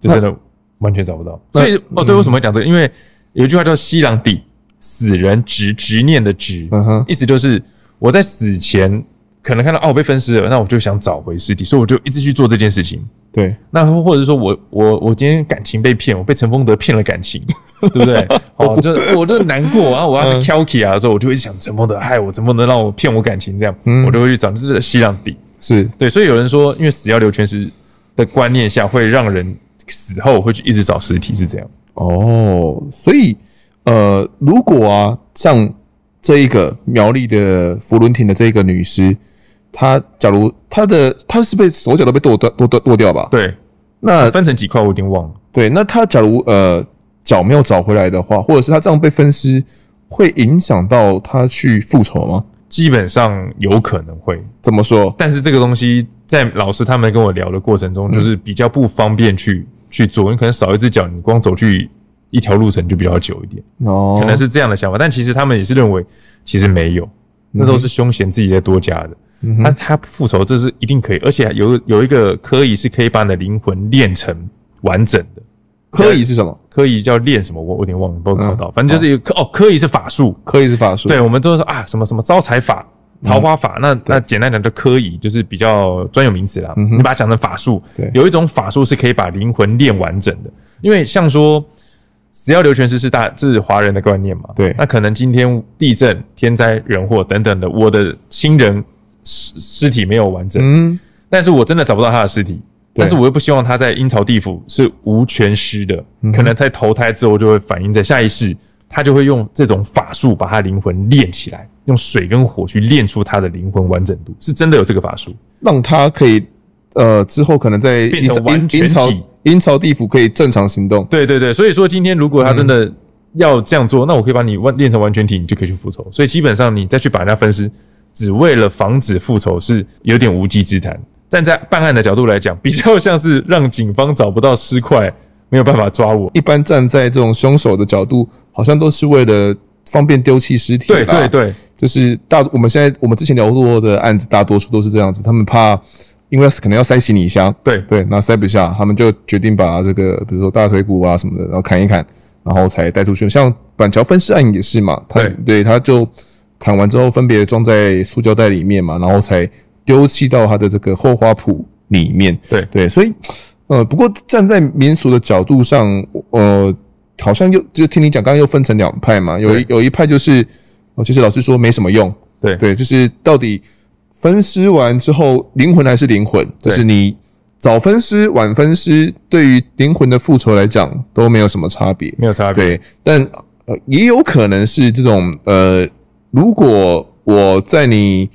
就真的完全找不到。所以哦，对，为什么会讲这个？因为有一句话叫西郎底。死人执执念的执，嗯、意思就是我在死前可能看到哦、啊、我被分尸了，那我就想找回尸体，所以我就一直去做这件事情。对，那或者是说我我我今天感情被骗，我被陈风德骗了感情，对不对？哦，就我就难过，然后我要是挑剔啊的时候，我就会想陈风德害我，陈风德让我骗我感情，这样、嗯、我就会去找，就是西浪底是对。所以有人说，因为死要留全尸的观念下，会让人死后会去一直找尸体，是这样。哦，所以。呃，如果啊，像这一个苗栗的福伦亭的这一个女尸，她假如她的她是被手脚都被剁剁剁剁掉吧？对，那分成几块我有点忘了。对，那她假如呃脚没有找回来的话，或者是她这样被分尸，会影响到她去复仇吗？基本上有可能会。怎么说？但是这个东西在老师他们跟我聊的过程中，就是比较不方便去、嗯、去做，你可能少一只脚，你光走去。一条路程就比较久一点，哦，可能是这样的想法，但其实他们也是认为，其实没有，嗯、那都是凶嫌自己在多加的。嗯、但他复仇这是一定可以，而且有有一个科仪是可以把你的灵魂练成完整的。科仪是什么？科仪叫练什么？我有点忘了，不考到。嗯、反正就是有科哦，科仪是法术，科仪是法术。对，我们都说啊，什么什么招财法，桃花法，嗯、那那简单讲叫科仪，就是比较专有名词啦。嗯、你把它讲成法术，有一种法术是可以把灵魂练完整的，因为像说死要留全尸是大是华人的观念嘛，对。那可能今天地震、天灾、人祸等等的，我的亲人尸体没有完整，嗯，但是我真的找不到他的尸体。但是我又不希望他在阴曹地府是无全尸的，嗯、可能在投胎之后就会反映在下一世，他就会用这种法术把他灵魂炼起来，用水跟火去炼出他的灵魂完整度，是真的有这个法术，让他可以呃之后可能在变成完全体阴曹地府可以正常行动。对对对，所以说今天如果他真的要这样做，嗯、那我可以把你炼成完全体，你就可以去复仇。所以基本上你再去把人家分尸，只为了防止复仇是有点无稽之谈。站在办案的角度来讲，比较像是让警方找不到尸块，没有办法抓我。一般站在这种凶手的角度，好像都是为了方便丢弃尸体。对对对，就是大我们现在我们之前聊过的案子，大多数都是这样子，他们怕因为可能要塞行李箱，对对，然后塞不下，他们就决定把这个比如说大腿骨啊什么的，然后砍一砍，然后才带出去。像板桥分尸案也是嘛，他 对, 对他就砍完之后分别装在塑胶袋里面嘛，然后才丢弃到他的这个后花圃里面。对对，所以呃，不过站在民俗的角度上，呃，好像又就听你讲，刚刚又分成两派嘛。有有一派就是，呃、其实老师说没什么用。对对，就是到底分尸完之后，灵魂还是灵魂，就是你早分尸晚分尸，对于灵魂的复仇来讲都没有什么差别，没有差别。对，但呃，也有可能是这种呃，如果我在你。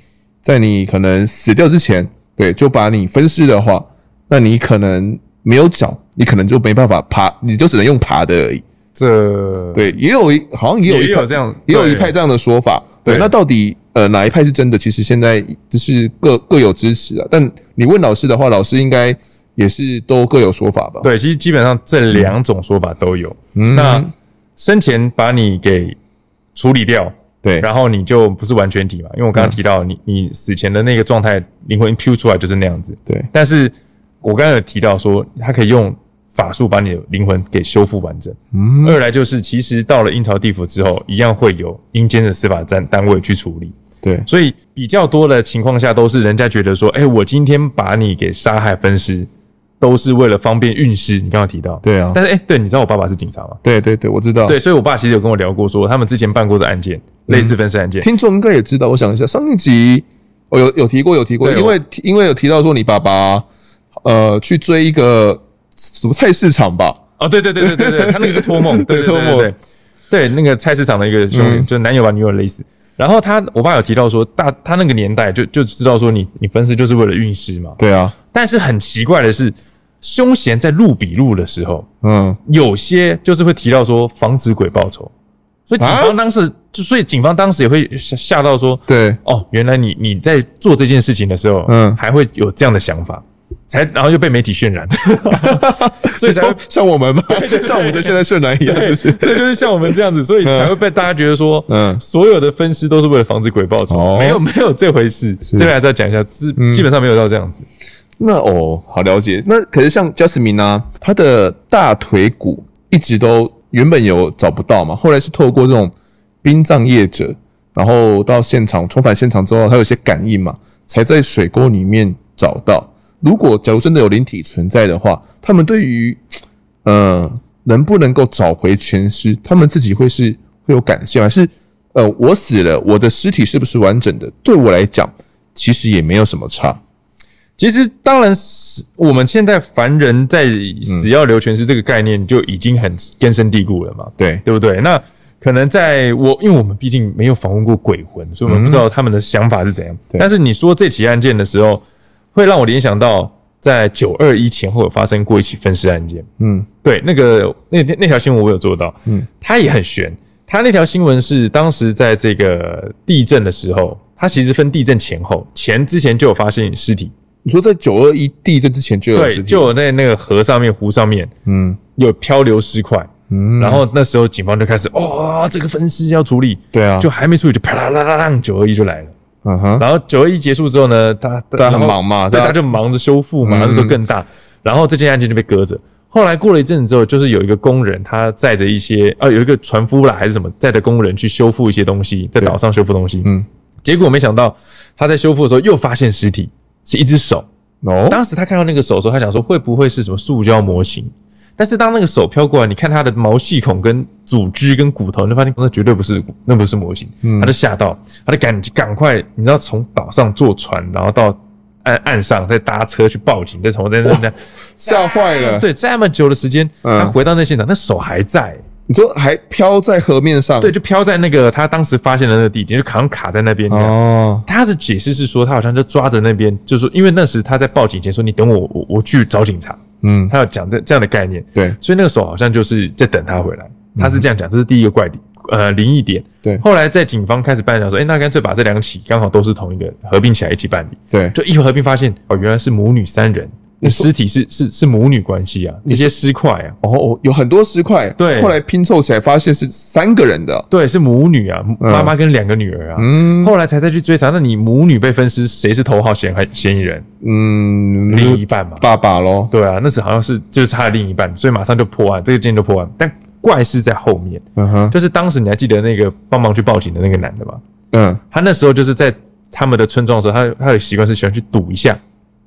在你可能死掉之前，对，就把你分尸的话，那你可能没有脚，你可能就没办法爬，你就只能用爬的而已。这对，也有一好像也有一派也有这样，也有一派这样的说法。对，對那到底呃哪一派是真的？其实现在只是各各有支持啊。但你问老师的话，老师应该也是都各有说法吧？对，其实基本上这两种说法都有。嗯，那生前把你给处理掉。对，然后你就不是完全体嘛，因为我刚刚提到你，你死前的那个状态，灵魂飘出来就是那样子。对，但是我刚刚有提到说，它可以用法术把你的灵魂给修复完整。嗯，二来就是其实到了阴曹地府之后，一样会有阴间的司法单单位去处理。对，所以比较多的情况下都是人家觉得说，哎，我今天把你给杀害分尸，都是为了方便运尸。你刚刚提到，对啊，但是哎，对，你知道我爸爸是警察吗？对对对，我知道。对，所以我爸其实有跟我聊过说，他们之前办过这案件。类似分尸案件，嗯、听众应该也知道。我想一下，上一集我、哦、有有提过，有提过，因为因为有提到说你爸爸呃去追一个什么菜市场吧？哦，对对对对对对，他那个是托梦，对托梦，对那个菜市场的一个兄弟，嗯、就男友把女友勒死。然后他我爸有提到说，大他那个年代就就知道说你你分尸就是为了运尸嘛？对啊。但是很奇怪的是，凶嫌在录笔录的时候，嗯，有些就是会提到说防止鬼报仇。所以警方当时，啊、所以警方当时也会吓到说，对，哦，原来你你在做这件事情的时候，嗯，还会有这样的想法，才然后又被媒体渲染，所以才会像我们嘛，對對對像我们的现在渲染一样，是不是？对，就是像我们这样子，所以才会被大家觉得说，嗯，所有的分尸都是为了防止鬼报仇，哦、没有没有这回事，这边还是要讲一下，基本上没有到这样子。嗯、那哦，好了解。那可是像 Jasmine 啊，她的大腿骨一直都。原本有找不到嘛，后来是透过这种殡葬业者，然后到现场重返现场之后，他有些感应嘛，才在水沟里面找到。如果假如真的有灵体存在的话，他们对于呃能不能够找回全尸，他们自己会是会有感谢吗？是呃我死了，我的尸体是不是完整的？对我来讲，其实也没有什么差。其实，当然，我们现在凡人在死要留全尸这个概念就已经很根深蒂固了嘛，对对不对？那可能在我，因为我们毕竟没有访问过鬼魂，所以我们不知道他们的想法是怎样。嗯、但是你说这起案件的时候，会让我联想到在九二一前后有发生过一起分尸案件。嗯，对，那个那那条新闻我有做到，嗯，它也很悬。它那条新闻是当时在这个地震的时候，它其实分地震前后，前之前就有发现尸体。你说在九二一地震之前就有尸体，对，就有在那个河上面、湖上面，嗯，有漂流尸块，嗯，然后那时候警方就开始，哦，这个分尸要处理，对啊，就还没处理就啪啦啦啦啦 ，九二一 就来了，嗯哼，然后九二一结束之后呢，他大家很忙嘛，对，他就忙着修复嘛，那时候更大，然后这件案件就被搁着。后来过了一阵子之后，就是有一个工人，他载着一些，啊，有一个船夫啦还是什么，载着工人去修复一些东西，在岛上修复东西，嗯，结果没想到他在修复的时候又发现尸体是一只手。哦，当时他看到那个手的时候，他想说会不会是什么塑胶模型？但是当那个手飘过来，你看他的毛细孔跟组织跟骨头，你就发现那绝对不是，那不是模型。嗯，他就吓到，他就赶赶快，你知道从岛上坐船，然后到。 岸岸上再搭车去报警，再从在那那吓坏了。对，这么久的时间，嗯、他回到那现场，那手还在。你说还飘在河面上？对，就飘在那个他当时发现的那个地点，就好像卡在那边。哦，他的解释是说，他好像就抓着那边，就是因为那时他在报警前说：“你等我，我我去找警察。”嗯，他有讲这这样的概念。对，所以那个手好像就是在等他回来。他是这样讲，这是第一个怪点。 呃，灵异点。对，后来在警方开始办想说，哎、欸，那干脆把这两起刚好都是同一个合并起来一起办理。对，就一合并发现，哦，原来是母女三人，那尸体是是是母女关系啊，这些尸块啊，哦哦，有很多尸块。对，后来拼凑起来发现是三个人的、啊。对，是母女啊，妈妈跟两个女儿啊。嗯，后来才再去追查，那你母女被分尸，谁是头号嫌还嫌疑人？嗯，另一半嘛，爸爸咯。对啊，那时好像是就是他的另一半，所以马上就破案，这个件就破案，但。 怪事在后面，嗯哼、uh ， huh. 就是当时你还记得那个帮忙去报警的那个男的吗？嗯， uh. 他那时候就是在他们的村庄的时候，他他有习惯是喜欢去赌一下，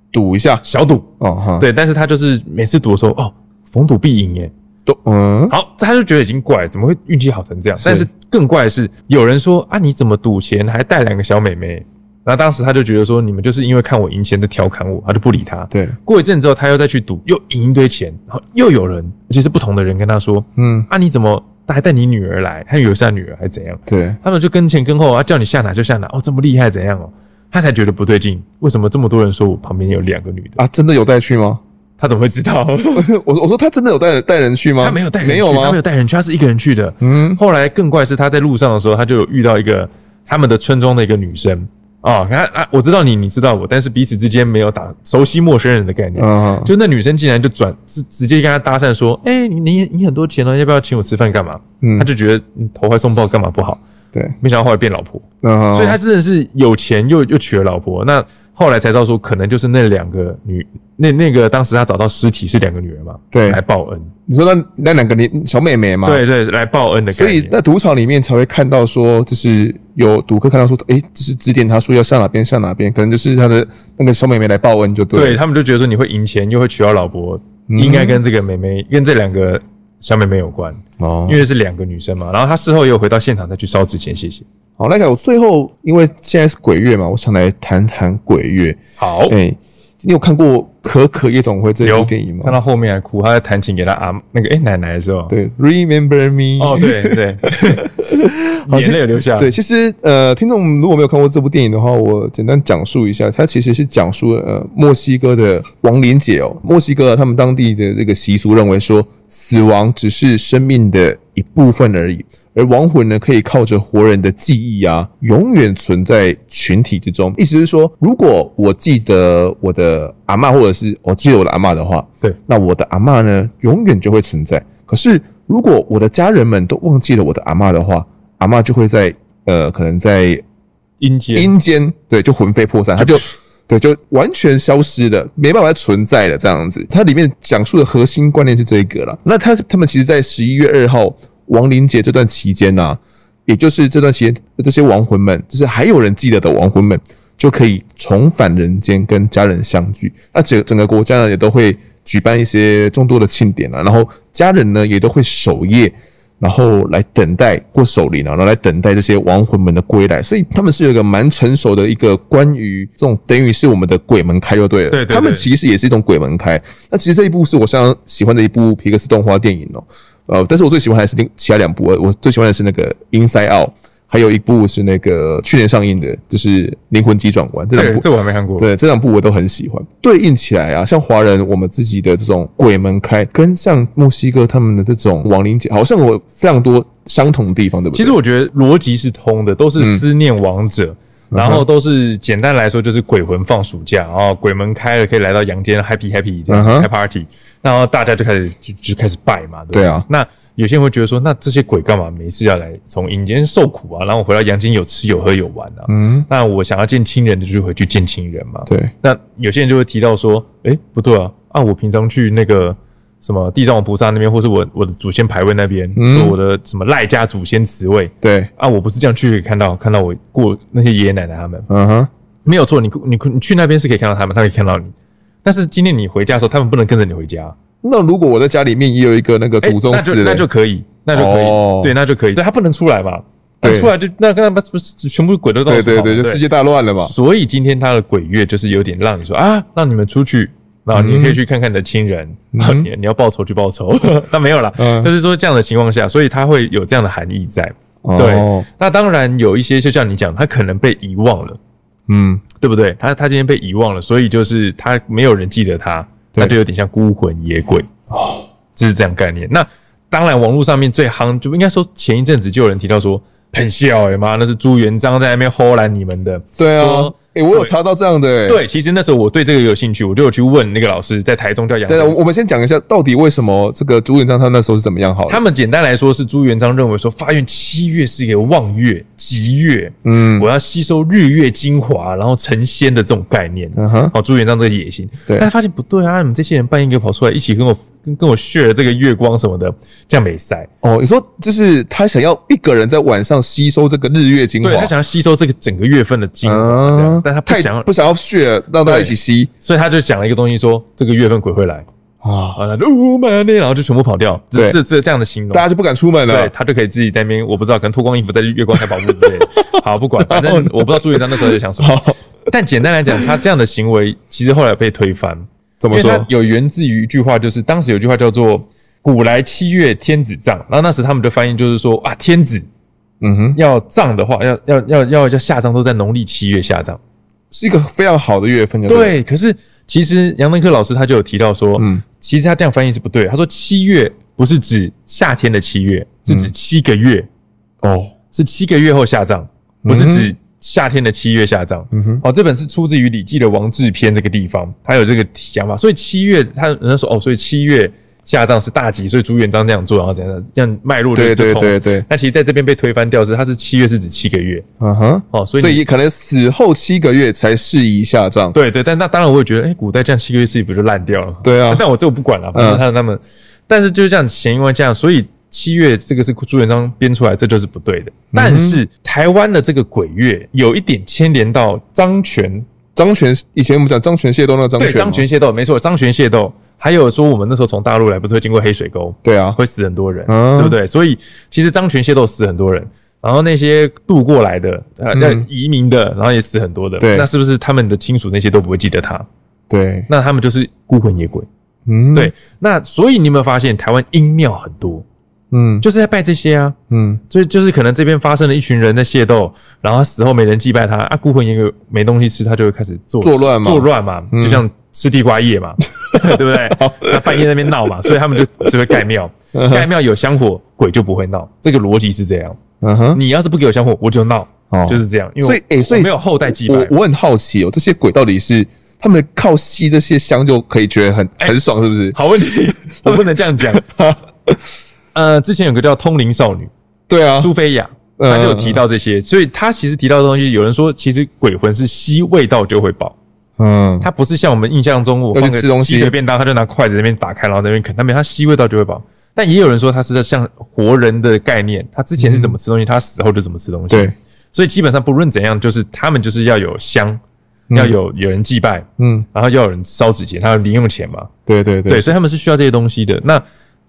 赌一下小赌，哦哈、uh ， huh. 对，但是他就是每次赌的时候，哦，逢赌必赢耶，都嗯， uh huh. 好，他就觉得已经怪了，怎么会运气好成这样？是但是更怪的是，有人说啊，你怎么赌钱还带两个小妹妹？ 那当时他就觉得说，你们就是因为看我赢钱在调侃我，他就不理他。对，过一阵之后，他又再去赌，又赢一堆钱，然后又有人，而且是不同的人跟他说，嗯，啊你怎么还带你女儿来？他以为是他女儿还是怎样？对，他们就跟前跟后啊，叫你下哪就下哪，哦这么厉害怎样哦，他才觉得不对劲，为什么这么多人说我旁边有两个女的啊？真的有带去吗？ 他怎么会知道？我说我说他真的有带带人去吗？他没有带人去，没有吗？他没有带人去，他是一个人去的。嗯，后来更怪是他在路上的时候，他就有遇到一个他们的村庄的一个女生。 哦，看啊，我知道你，你知道我，但是彼此之间没有打熟悉陌生人的概念。嗯、就那女生竟然就转直直接跟他搭讪说：“哎、欸，你你你很多钱哦，要不要请我吃饭干嘛？”嗯，他就觉得你投怀送抱干嘛不好？对，没想到后来变老婆。嗯、所以他真的是有钱又又娶了老婆。那后来才知道说，可能就是那两个女那那个当时他找到尸体是两个女人嘛？对，来报恩。你说那那两个女小妹妹嘛？對, 对对，来报恩的概念。所以那赌场里面才会看到说，就是。 有赌客看到说，哎、欸，只是指点他说要下哪边下哪边，可能就是他的那个小妹妹来报恩就对了。对他们就觉得说你会赢钱又会娶到老婆，嗯、应该跟这个妹妹跟这两个小妹妹有关哦，因为是两个女生嘛。然后他事后又回到现场再去烧纸钱，谢谢。好，那个我最后因为现在是鬼月嘛，我想来谈谈鬼月。好，哎、欸，你有看过《可可夜总会》这部电影吗？看到后面还哭，他在弹琴给他阿那个哎、欸、奶奶的时候，对 ，Remember me。哦，对对。眼泪有流下。对，其实呃，听众如果没有看过这部电影的话，我简单讲述一下，它其实是讲述呃墨西哥的亡灵节哦。墨西哥、啊、他们当地的这个习俗认为说，死亡只是生命的一部分而已，而亡魂呢可以靠着活人的记忆啊，永远存在群体之中。意思是说，如果我记得我的阿嬷，或者是我记得我的阿嬷的话，对，那我的阿嬷呢永远就会存在。可是如果我的家人们都忘记了我的阿嬷的话， 阿嬤就会在呃，可能在阴间，阴间对，就魂飞魄散，他就对，就完全消失了，没办法存在了这样子。它里面讲述的核心观念是这个啦。那他他们其实，在十一月二号亡灵节这段期间啊，也就是这段期间，这些亡魂们，就是还有人记得的亡魂们，就可以重返人间，跟家人相聚。那整整个国家呢，也都会举办一些众多的庆典啊，然后家人呢，也都会守夜。 然后来等待过守灵啊，然后来等待这些亡魂们的归来，所以他们是有一个蛮成熟的一个关于这种等于是我们的鬼门开就对了。对, 对, 对，他们其实也是一种鬼门开。那其实这一部是我相当喜欢的一部皮克斯动画电影哦，呃，但是我最喜欢还是其他两部，我最喜欢的是那个《Inside Out》，还有一部是那个去年上映的，就是《灵魂急转弯》。这两部这我还没看过。对，这两部我都很喜欢。对应起来啊，像华人我们自己的这种鬼门开，跟像墨西哥他们的这种亡灵节，好像我非常多相同的地方，对不对？其实我觉得逻辑是通的，都是思念亡者，嗯、然后都是简单来说就是鬼魂放暑假，然后鬼门开了可以来到阳间 ，happy happy 这样、嗯、开 party， 然后大家就开始就就开始拜嘛，对吧？对啊，那。 有些人会觉得说，那这些鬼干嘛没事要来从阴间受苦啊？然后我回到阳间有吃有喝有玩啊。嗯，那我想要见亲人的就回去见亲人嘛。对。那有些人就会提到说，哎、欸，不对啊，啊，我平常去那个什么地藏王菩萨那边，或是我我的祖先牌位那边，嗯，或我的什么赖家祖先祠位，对啊，我不是这样去可以看到看到我过那些爷爷奶奶他们，嗯哼，没有错，你你你去那边是可以看到他们，他可以看到你，但是今天你回家的时候，他们不能跟着你回家。那如果我在家里面也有一个那个祖宗祠，欸，那就可以，那就可以，哦，对，那就可以，对，他不能出来嘛，他出来就那跟他们不是全部鬼都到处跑，对对对，就世界大乱了嘛。所以今天他的鬼月就是有点让你说啊，让你们出去。然后你可以去看看你的亲人，嗯，然后你你要报仇去报仇，那没有啦，嗯，就是说这样的情况下，所以它会有这样的含义在，哦，对。那当然有一些，就像你讲，它可能被遗忘了，嗯，对不对？它它今天被遗忘了，所以就是它没有人记得它，它就有点像孤魂野鬼哦，就是这样概念。那当然，网络上面最夯，就应该说前一阵子就有人提到说，很笑哎妈，那是朱元璋在那边吼拦你们的，对啊。欸，我有查到这样的，欸，对，其实那时候我对这个有兴趣，我就有去问那个老师，在台中叫杨。对，我们先讲一下到底为什么这个朱元璋他那时候是怎么样好了。他们简单来说是朱元璋认为说，发愿七月是一个望月、吉月，嗯，我要吸收日月精华，然后成仙的这种概念。嗯哼，好，朱元璋这个野心，对，但他发现不对啊，你们这些人半夜给我跑出来一起跟我跟跟我share这个月光什么的，这样没塞。哦，你说就是他想要一个人在晚上吸收这个日月精华，对，他想要吸收这个整个月份的精华。嗯，但他不想不想要血让大家一起吸，所以他就讲了一个东西说，这个月份鬼会来啊，然后就全部跑掉，这这这这样的形容，大家就不敢出门了。对，他就可以自己在那边，我不知道，可能脱光衣服在月光下跑步之类的。好，不管，反正我不知道朱元璋那时候在想什么。但简单来讲，他这样的行为其实后来被推翻。怎么说？有源自于一句话，就是当时有句话叫做“古来七月天子葬”，然后那时他们的翻译就是说啊，天子，嗯哼，要葬的话，要要要要要下葬都在农历七月下葬。是一个非常好的月份，对。可是其实杨登科老师他就有提到说，嗯，其实他这样翻译是不对。他说七月不是指夏天的七月，是指七个月，嗯，哦，是七个月后下葬，不是指夏天的七月下葬。嗯哼，哦，这本是出自于《礼记》的王志篇这个地方，他有这个想法。所以七月，他人家说哦，所以七月下葬是大吉，所以朱元璋这样做，然后怎样这样脉络就通。对对对对。那其实在这边被推翻掉是，它是七月是指七个月，嗯哼，哦，所以所以可能死后七个月才适宜下葬。对对，但那当然我也觉得，哎，欸，古代这样七个月是不就烂掉了？对啊。但我这我不管了，反正他他们，嗯，但是就是这样，前因为这样，所以七月这个是朱元璋编出来，这就是不对的。嗯，但是台湾的这个鬼月有一点牵连到漳泉，漳泉以前我们讲漳泉械斗那个漳泉，对，漳泉械斗没错，漳泉械斗。还有说，我们那时候从大陆来，不是会经过黑水沟？对啊，会死很多人，嗯，对不对？所以其实漳泉械斗死很多人，然后那些渡过来的、呃嗯、移民的，然后也死很多的。对，那是不是他们的亲属那些都不会记得他？对，那他们就是孤魂野鬼。嗯，对。那所以你有没有发现，台湾阴庙很多？嗯，就是在拜这些啊。嗯，所以就是可能这边发生了一群人在械斗，然后他死后没人祭拜他啊，孤魂野鬼没东西吃，他就会开始作作乱嘛，作乱嘛，嗯，就像吃地瓜叶嘛。对不对？那半夜那边闹嘛，所以他们就只会盖庙，盖庙有香火，鬼就不会闹。这个逻辑是这样。嗯哼，你要是不给我香火，我就闹，哦，就是这样。因为所以，欸，所以没有后代祭拜。我我很好奇哦，这些鬼到底是他们靠吸这些香就可以觉得很很爽，是不是？欸，好问题，我不能这样讲。呃，之前有个叫通灵少女，对啊，苏菲亚，她就有提到这些，嗯，所以她其实提到的东西，有人说其实鬼魂是吸味道就会饱。嗯，他不是像我们印象中，我放个鸡腿便当，他就拿筷子在那边打开，然后在那边啃，那边他吸味道就会饱。但也有人说他是像活人的概念，他之前是怎么吃东西，嗯，他死后就怎么吃东西。对，所以基本上不论怎样，就是他们就是要有香，嗯，要有有人祭拜，嗯，然后要有人烧纸钱，他有零用钱嘛。对对对，对，所以他们是需要这些东西的。那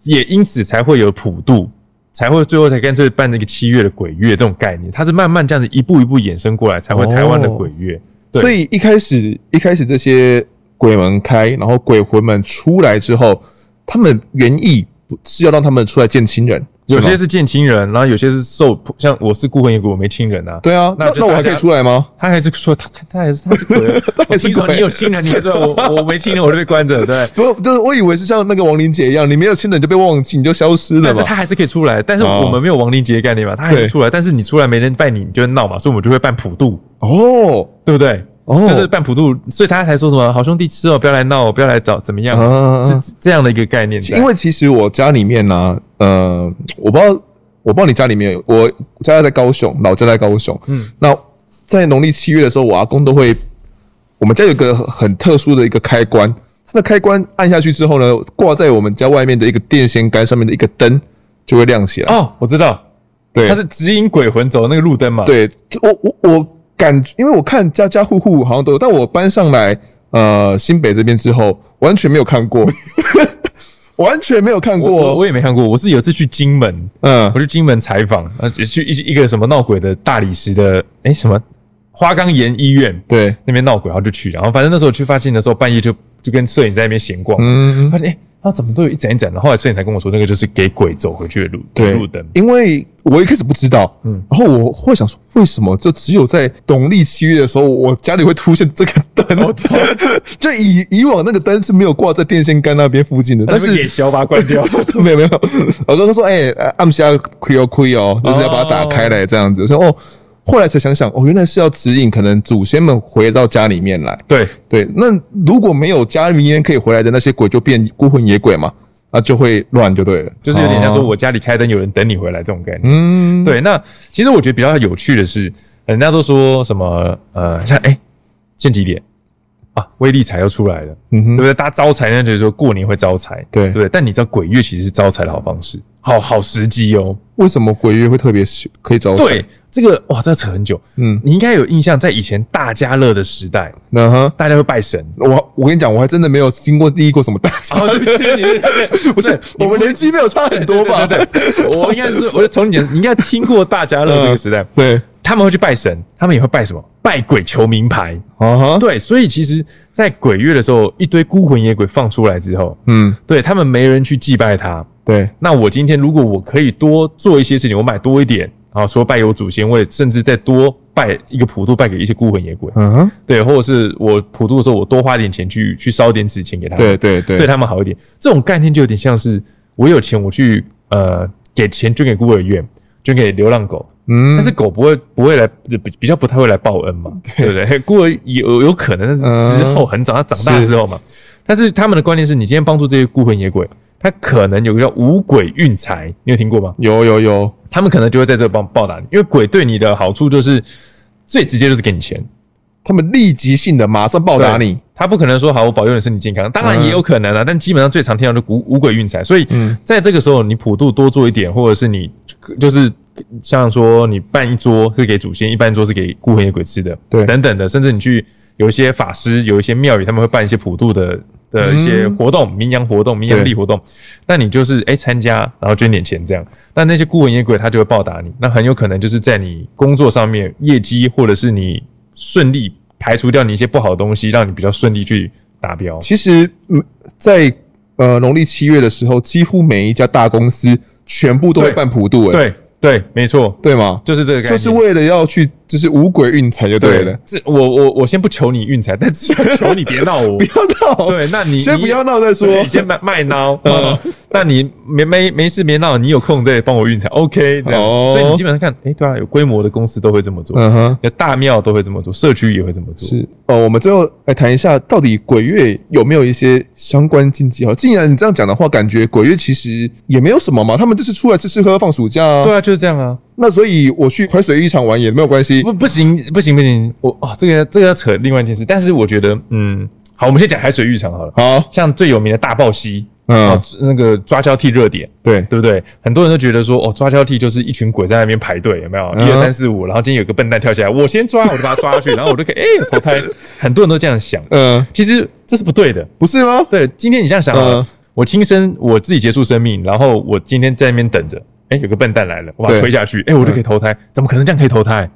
也因此才会有普渡，才会最后才干脆办那个七月的鬼月这种概念，它是慢慢这样子一步一步衍生过来，才会台湾的鬼月。哦，所以一开始一开始这些鬼门开，然后鬼魂们出来之后，他们原意是要让他们出来见亲人，有些是见亲人，然后有些是受，像我是孤魂野鬼，我没亲人啊。对啊，那那我还可以出来吗？他还是说他他还是他是鬼，他还是鬼。你有亲人，你还说我我没亲人，我就被关着，对。不，就是我以为是像那个亡灵节一样，你没有亲人就被忘记，你就消失了嘛。但是他还是可以出来，但是我们没有亡灵节的概念嘛，他还是出来，但是你出来没人拜你，你就会闹嘛，所以我们就会办普渡。哦，对不对？哦，就是办普渡，所以他才说什么好兄弟吃哦，不要来闹，不要来找，怎么样？啊，是这样的一个概念。因为其实我家里面啊，呃，我不知道，我不知道你家里面有，我家在高雄，老家在高雄。嗯，那在农历七月的时候，我阿公都会，我们家有一个很特殊的一个开关，那开关按下去之后呢，挂在我们家外面的一个电线杆上面的一个灯就会亮起来。哦，我知道，对，它是指引鬼魂走的那个路灯嘛。对，我我我感觉，因为我看家家户户好像都有，但我搬上来呃新北这边之后，完全没有看过。完全没有看过，我，我也没看过。我是有一次去金门，嗯，我去金门采访，呃，去一一个什么闹鬼的大理石的，哎、欸，什么花岗岩医院，对，那边闹鬼，然后就去，然后反正那时候去发现的时候，半夜就就跟摄影在那边闲逛，嗯，发现哎、欸，他怎么都有一盏一盏的。后来摄影才跟我说，那个就是给鬼走回去的路，对，路灯。因为我一开始不知道，嗯，然后我会想说，为什么就只有在农历七月的时候，我家里会出现这个？我操！就以以往那个灯是没有挂在电线杆那边附近的，但是也消把它关掉。没有没有，我刚刚说哎，暗下亏哦亏哦，就是要把它打开来这样子。所以哦，后来才想想哦，原来是要指引可能祖先们回到家里面来。对对，那如果没有家里面可以回来的那些鬼，就变孤魂野鬼嘛，啊就会乱就对了，就是有点像说我家里开灯，有人等你回来这种概念。嗯，对。那其实我觉得比较有趣的是，人家都说什么呃，像哎、欸，现几点？啊，威力财又出来了，嗯哼，对不对？大家招财呢，就是说过年会招财，对，对不对？但你知道鬼月其实是招财的好方式，好好时机哦。为什么鬼月会特别可以招财？对，这个哇，这个扯很久。嗯，你应该有印象，在以前大家乐的时代，嗯哼，大家会拜神。我我跟你讲，我还真的没有经过历过什么大家乐，不是，我们年纪没有差很多吧？对对对，我应该是，我从你讲，你应该听过大家乐这个时代，对。他们会去拜神，他们也会拜什么？拜鬼求名牌。Uh-huh. 对，所以其实，在鬼月的时候，一堆孤魂野鬼放出来之后，嗯，对他们没人去祭拜他。对，那我今天如果我可以多做一些事情，我买多一点，然后说拜有祖先位，甚至再多拜一个普渡，拜给一些孤魂野鬼。嗯、uh-huh. ，对，或者是我普渡的时候，我多花点钱去去烧点纸钱给他们，对对对，对他们好一点。这种概念就有点像是我有钱，我去呃给钱捐给孤儿院，捐给流浪狗。嗯，但是狗不会不会来，比较不太会来报恩嘛， 对, 对不对？孤儿有有可能，但是之后很早，他长大之后嘛。但是他们的观念是你今天帮助这些孤魂野鬼，他可能有个叫五鬼运财，你有听过吗？有有有，他们可能就会在这帮报答你，因为鬼对你的好处就是最直接就是给你钱，他们立即性的马上报答你。他不可能说好，我保佑你身体健康，当然也有可能啦、啊嗯、但基本上最常听到的五五鬼运财，所以在这个时候你普渡多做一点，或者是你就是。像说你办一桌是给祖先，一办一桌是给孤魂野鬼吃的，对，等等的，甚至你去有一些法师，有一些庙宇，他们会办一些普渡的的一些活动、嗯、民扬活动、民扬力活动，那你就是哎参、欸、加，然后捐点钱这样，那那些孤魂野鬼他就会报答你，那很有可能就是在你工作上面业绩，或者是你顺利排除掉你一些不好的东西，让你比较顺利去达标。其实，在呃农历七月的时候，几乎每一家大公司全部都会办普渡、欸，对。对，没错，对吗？就是这个概念，就是为了要去，就是五鬼运财就对了。对，我我我先不求你运财，但至少求你别闹我，不要闹。对，那你先不要闹再说，你先卖闹。嗯，那你没没没事别闹，你有空再帮我运财 ，OK？ 这样、哦，所以你基本上看，哎、欸，对啊，有规模的公司都会这么做，嗯哼，有大庙都会这么做，社区也会这么做。是，呃，我们最后来谈一下，到底鬼月有没有一些相关禁忌？哈，既然你这样讲的话，感觉鬼月其实也没有什么嘛，他们就是出来吃吃喝喝，放暑假啊。对啊。就是这样啊，那所以我去淮水浴场玩也没有关系。不，不行，不行，不行，我哦，这个这个要扯另外一件事。但是我觉得，嗯，好，我们先讲淮水浴场好了。好，像最有名的大豹溪，嗯，那个抓交替热点，对对不对？很多人都觉得说，哦，抓交替就是一群鬼在那边排队，有没有？一二三四五，然后今天有个笨蛋跳下来，我先抓，我就把他抓下去，然后我就可以哎、欸、投胎。很多人都这样想，嗯，其实这是不对的，不是吗？对，今天你这样想好了，嗯、我亲身我自己结束生命，然后我今天在那边等着。哎、欸，有个笨蛋来了，我把他推下去，哎、欸，我就可以投胎、嗯？怎么可能这样可以投胎？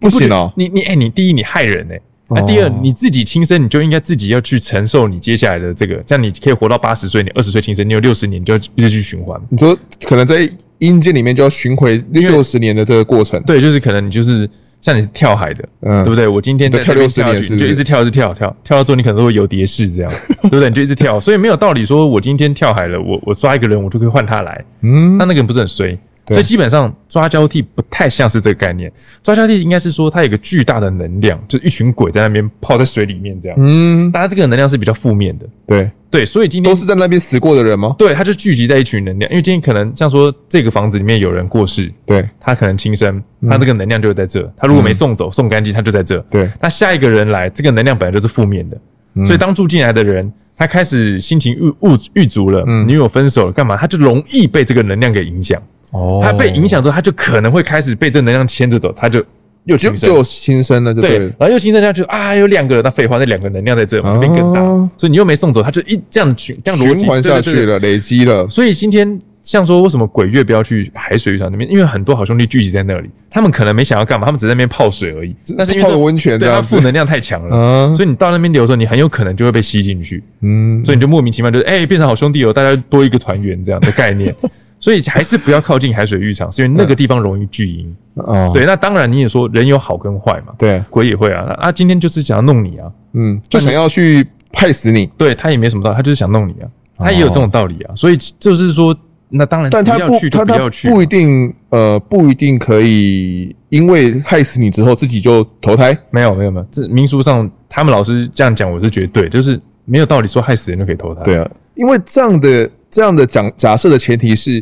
不行哦！你你哎、欸，你第一你害人哎、欸，那、哦啊、第二你自己亲生你就应该自己要去承受你接下来的这个，这样你可以活到八十岁，你二十岁亲生，你有六十年，你就一直去循环。你说可能在阴间里面就要循环六十年的这个过程，对，就是可能你就是像你是跳海的，嗯，对不对？我今天在跳六十年，你就一直跳，一直跳，跳跳到最后你可能都会有蝶式这样，对不对？你就一直跳，所以没有道理说我今天跳海了，我我抓一个人，我就可以换他来，嗯，那那个人不是很衰。所以基本上抓交替不太像是这个概念，抓交替应该是说它有一个巨大的能量，就是一群鬼在那边泡在水里面这样。嗯，但它这个能量是比较负面的。对对，所以今天都是在那边死过的人吗？对，它就聚集在一群能量，因为今天可能像说这个房子里面有人过世，对，他可能轻生，他这个能量就会在这。他如果没送走、嗯、送干净，他就在这。对，那下一个人来，这个能量本来就是负面的，所以当住进来的人。他开始心情郁郁郁足了，嗯、女友分手了，干嘛？他就容易被这个能量给影响。哦，他被影响之后，他就可能会开始被这能量牵着走，他就又轻生，就轻生了，对。然后又轻生，他就啊，有两个人，那废话，那两个能量在这，我们变更大。哦、所以你又没送走，他就一这样循这样循环下去了，對對對累积了。所以今天。像说为什么鬼月不要去海水浴场那边？因为很多好兄弟聚集在那里，他们可能没想要干嘛，他们只在那边泡水而已。但是因为泡温泉，对，他负能量太强了，啊、所以你到那边流的时候，你很有可能就会被吸进去。嗯，所以你就莫名其妙就是哎、欸、变成好兄弟哦，大家多一个团圆这样的概念。所以还是不要靠近海水浴场，是因为那个地方容易聚阴。嗯、对，那当然你也说人有好跟坏嘛，对，鬼也会啊啊，今天就是想要弄你啊，嗯，就想要去害死你。对他也没什么道理，他就是想弄你啊，他也有这种道理啊，所以就是说。那当然，但他不，他他不一定，呃，不一定可以，因为害死你之后自己就投胎。没有，没有，没有。这民俗上他们老师这样讲，我是觉得对，就是没有道理说害死人就可以投胎。对啊，因为这样的这样的讲假设的前提是，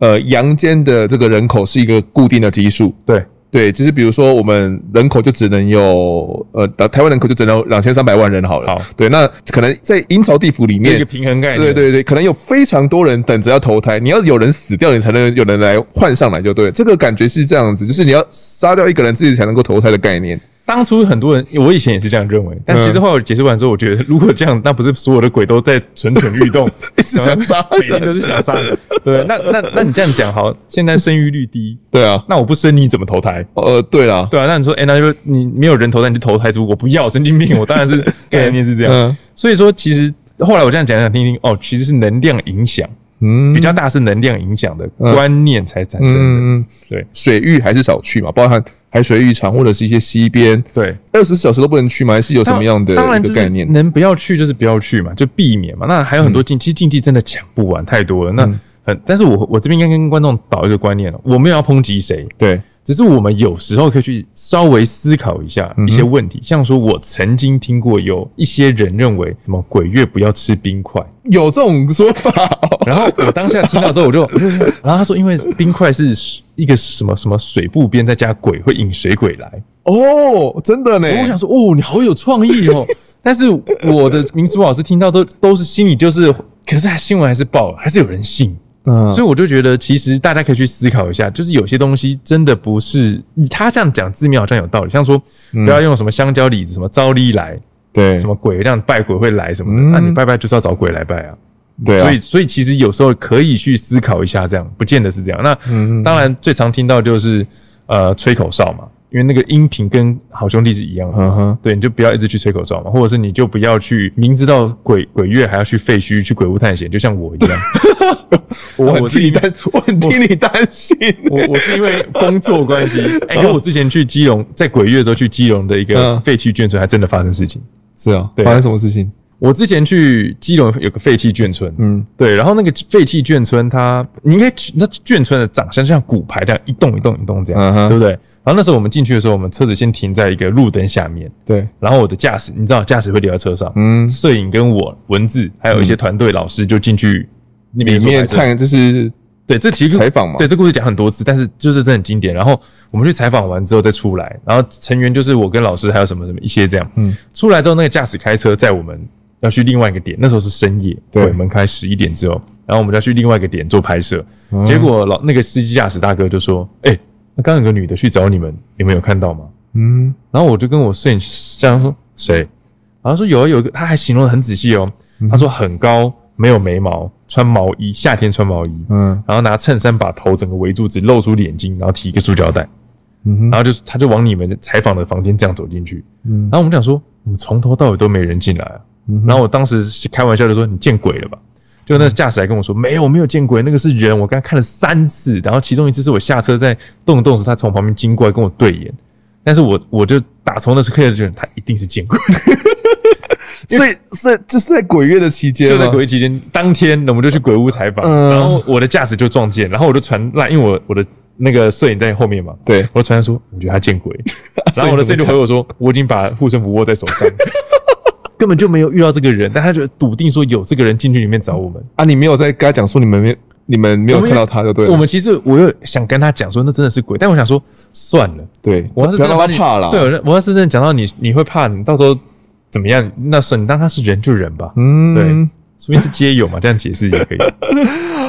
呃，阳间的这个人口是一个固定的基数。对对，就是比如说我们人口就只能有，呃，台湾人口就只能有两千三百万人好了。好，对，那可能在阴曹地府里面一个平衡概念。对对对，可能有非常多人等着要投胎，你要有人死掉，你才能有人来换上来，就对了。这个感觉是这样子，就是你要杀掉一个人，自己才能够投胎的概念。当初很多人，我以前也是这样认为，但其实后来我解释完之后，我觉得如果这样，那不是所有的鬼都在蠢蠢欲动，一直想杀，每天都是想杀。对，那那那你这样讲好，现在生育率低，对啊，那我不生你怎么投胎？呃，对啦，对啊，那你说，哎、欸，那就你没有人投胎，你就投胎猪，我不要，神经病，我当然是概念是这样。嗯、所以说，其实后来我这样讲讲听听，哦，其实是能量影响。嗯，比较大是能量影响的观念才产生的。嗯，对，水域还是少去嘛，包含海水浴场或者是一些溪边。对，二十四小时都不能去嘛，还是有什么样的一个概念？當然能不要去就是不要去嘛，就避免嘛。那还有很多禁忌，嗯、其实禁忌真的讲不完，太多了。那很，但是我我这边应该跟观众导一个观念了，我没有要抨击谁，对，只是我们有时候可以去稍微思考一下一些问题，嗯、像说我曾经听过有一些人认为什么鬼月不要吃冰块。有这种说法、哦，然后我当下听到之后，我就，我就，然后他说，因为冰块是一个什么什么水部边再加鬼，会引水鬼来。哦，真的呢。我想说，哦，你好有创意哦。但是我的民俗老师听到都都是心里就是，可是新闻还是爆了，还是有人信。嗯，所以我就觉得，其实大家可以去思考一下，就是有些东西真的不是他这样讲字面好像有道理，像说不要用什么香蕉李子什么招力来。对，什么鬼这样拜鬼会来什么的，嗯、那你拜拜就是要找鬼来拜啊。对啊，所以所以其实有时候可以去思考一下，这样不见得是这样。那、嗯、当然最常听到就是呃吹口哨嘛，因为那个音频跟好兄弟是一样的。嗯、对，你就不要一直去吹口哨嘛，或者是你就不要去明知道鬼鬼月还要去废墟去鬼屋探险，就像我一样。我很替你担，我很替你担心。我我是因为工作关系，哎、欸，跟我之前去基隆，在鬼月的时候去基隆的一个废弃眷村，还真的发生事情。是啊，发生什么事情？我之前去基隆有个废弃眷村，嗯，对，然后那个废弃眷村它，它你应该那眷村的长相像骨牌这样一栋一栋一栋这样，嗯、对不对？然后那时候我们进去的时候，我们车子先停在一个路灯下面，对。然后我的驾驶，你知道，驾驶会留在车上，嗯，摄影跟我文字还有一些团队老师就进去那边里面看，就是对这其实采访嘛，对这故事讲很多次，但是就是真的很经典。然后我们去采访完之后再出来，然后成员就是我跟老师还有什么什么一些这样。嗯，出来之后那个驾驶开车载我们要去另外一个点，那时候是深夜，对，鬼门开十一点之后，然后我们要去另外一个点做拍摄。嗯、结果老那个司机驾驶大哥就说：“哎、欸，那刚有个女的去找你们，你们有看到吗？”嗯，然后我就跟我摄影师这样说：“谁？”然后说有啊，有一个，他还形容得很仔细哦，嗯、他说很高，没有眉毛。穿毛衣，夏天穿毛衣，嗯，然后拿衬衫把头整个围住，只露出眼睛，然后提一个塑胶袋，嗯，然后就他就往你们采访的房间这样走进去，嗯，然后我们讲说，我们从头到尾都没人进来啊，嗯、然后我当时开玩笑就说，你见鬼了吧？就那驾驶还跟我说，嗯、没有，我没有见鬼，那个是人，我刚才看了三次，然后其中一次是我下车在动动时，他从旁边经过来跟我对眼，但是我我就打从那时刻就觉得他一定是见鬼。所以是就是在鬼月的期间，就在鬼月期间，当天我们就去鬼屋采访，嗯、然后我的驾驶就撞见，然后我就传赖，因为我我的那个摄影在后面嘛，对，我就传说我觉得他见鬼，然后我的摄影就回我说我已经把护身符握在手上，根本就没有遇到这个人，但他就笃定说有这个人进去里面找我们啊，你没有在跟他讲说你们没你们没有看到他就对了，我们其实我又想跟他讲说那真的是鬼，但我想说算了，对，我要是真的怕了，对，我要是真的讲到你你会怕，你到时候。怎么样？那算你当他是人就人吧，嗯，对，说明是街友嘛，这样解释也可以。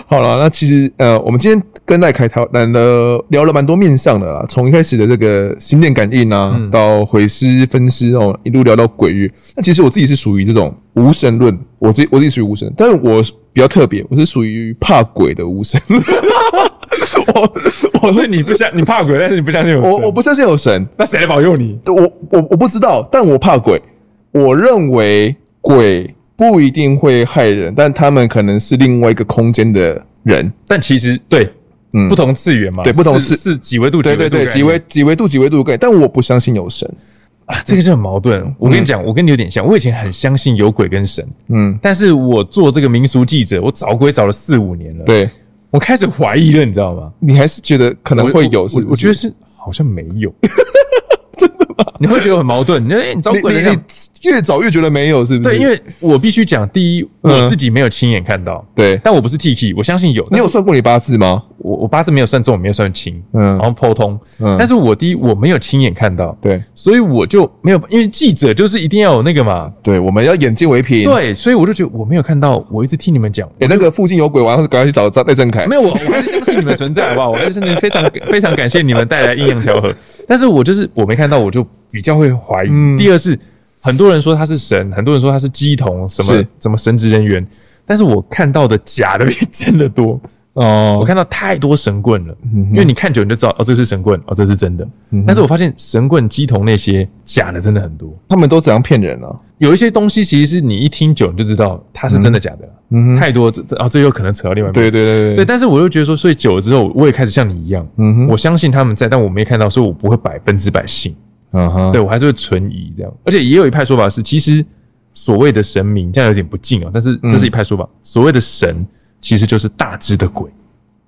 好了，那其实呃，我们今天跟赖凯讨论了聊了蛮多面向的啦，从一开始的这个心电感应啊，嗯、到毁尸分尸哦，一路聊到鬼域。那其实我自己是属于这种无神论，我自己我自己属于无神，但是我比较特别，我是属于怕鬼的无神。我我所以你不相你怕鬼，但是你不相信有神。我我不相信有神，那谁来保佑你？我我我不知道，但我怕鬼。我认为鬼不一定会害人，但他们可能是另外一个空间的人。但其实对，嗯，不同次元嘛，对，不同次是几维度，对对对，几维几维度几维度概念。但我不相信有神啊，这个就很矛盾。我跟你讲，我跟你有点像，我以前很相信有鬼跟神，嗯，但是我做这个民俗记者，我找鬼找了四五年了，对。我开始怀疑了，你知道吗？你还是觉得可能会有，是不是？ 我, 我, 我觉得是好像没有，真的吗？你会觉得很矛盾，你觉得、欸、你找鬼， 你, 你越早越觉得没有，是不是？对，因为我必须讲，第一，我自己没有亲眼看到，对、嗯，但我不是 Tiki， 我相信有。你有算过你八字吗？我我八字没有算中，我没有算轻，嗯，然后剖通，嗯，但是我第一我没有亲眼看到，对，所以我就没有，因为记者就是一定要有那个嘛，对，我们要眼见为凭，对，所以我就觉得我没有看到，我一直听你们讲，哎、欸，那个附近有鬼，晚上赶快去找赖正凯，没有，我我还是相信你们存在，好不好？我还是真的非常非常感谢你们带来阴阳调和，但是我就是我没看到，我就比较会怀疑。嗯、第二是很多人说他是神，很多人说他是乩童，什么什么神职人员，但是我看到的假的比真的多。哦，我看到太多神棍了，嗯、因为你看久你就知道，哦，这是神棍，哦，这是真的。嗯、但是我发现神棍、乩童那些假的真的很多，他们都怎样骗人啊？有一些东西其实是你一听久你就知道它是真的假的，嗯、太多这啊、哦，这又可能扯到另外一边。对对对 对, 對，但是我又觉得说，所以久了之后，我也开始像你一样，嗯、我相信他们在，但我没看到，所以我不会百分之百信。嗯哼，对我还是会存疑这样。而且也有一派说法是，其实所谓的神明这样有点不敬啊、喔，但是这是一派说法，嗯、所谓的神。其实就是大只的鬼，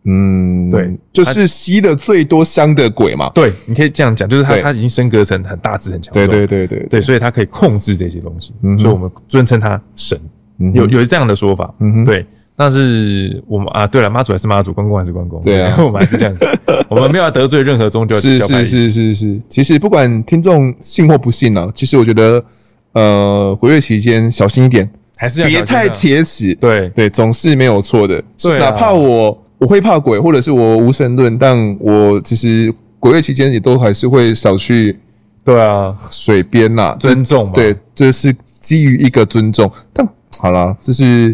嗯，对，就是吸了最多香的鬼嘛。对，你可以这样讲，就是他他已经升格成很大只、很强壮。对对对 对, 對, 對，所以他可以控制这些东西，嗯、所以我们尊称他神。嗯、有有这样的说法，嗯、对。但是我们啊，对了，妈祖还是妈祖，关公还是关公，对啊，我们还是这样，我们没有要得罪任何宗教。是是是是是，其实不管听众信或不信啊，其实我觉得，呃，鬼月期间小心一点。还是别太铁齿，对对，总是没有错的。对、啊，哪怕我我会怕鬼，或者是我无神论，但我其实鬼月期间也都还是会少去。对啊，水边呐、啊，尊重嘛。对，这、就是基于一个尊重。但好啦，就是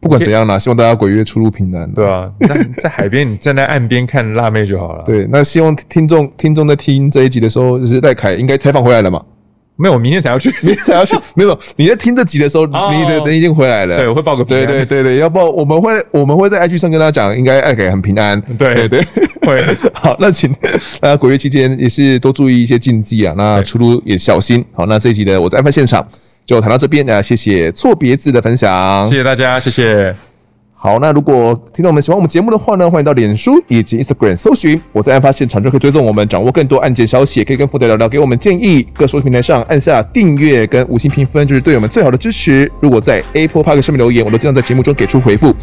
不管怎样啦，希望大家鬼月出入平安。对啊，在在海边，你站在岸边看辣妹就好了。对，那希望听众听众在听这一集的时候，就是赖凯应该采访回来了嘛。没有，我明天才要去，明天才要去。没有，你在听这集的时候，哦、你的人已经回来了。对，我会报个平安。对对对对，要报，我们会我们会在 I G 上跟大家讲，应该爱给很平安。对对对，会。好，那请那鬼月期间也是多注意一些禁忌啊，那出入也小心。好，那这一集的我在案犯现场就谈到这边啊，谢谢错别字的分享，谢谢大家，谢谢。好，那如果听众们喜欢我们节目的话呢，欢迎到脸书以及 Instagram 搜寻我在案发现场，就可以追踪我们，掌握更多案件消息，也可以跟副队聊聊，给我们建议。各收听平台上按下订阅跟五星评分，就是对我们最好的支持。如果在 Apple Podcast 上面留言，我都尽量在节目中给出回复。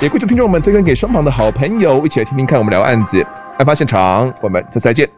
也跪求听众们推荐给身旁的好朋友，一起来听听看我们聊案子。案发现场，我们下次再见。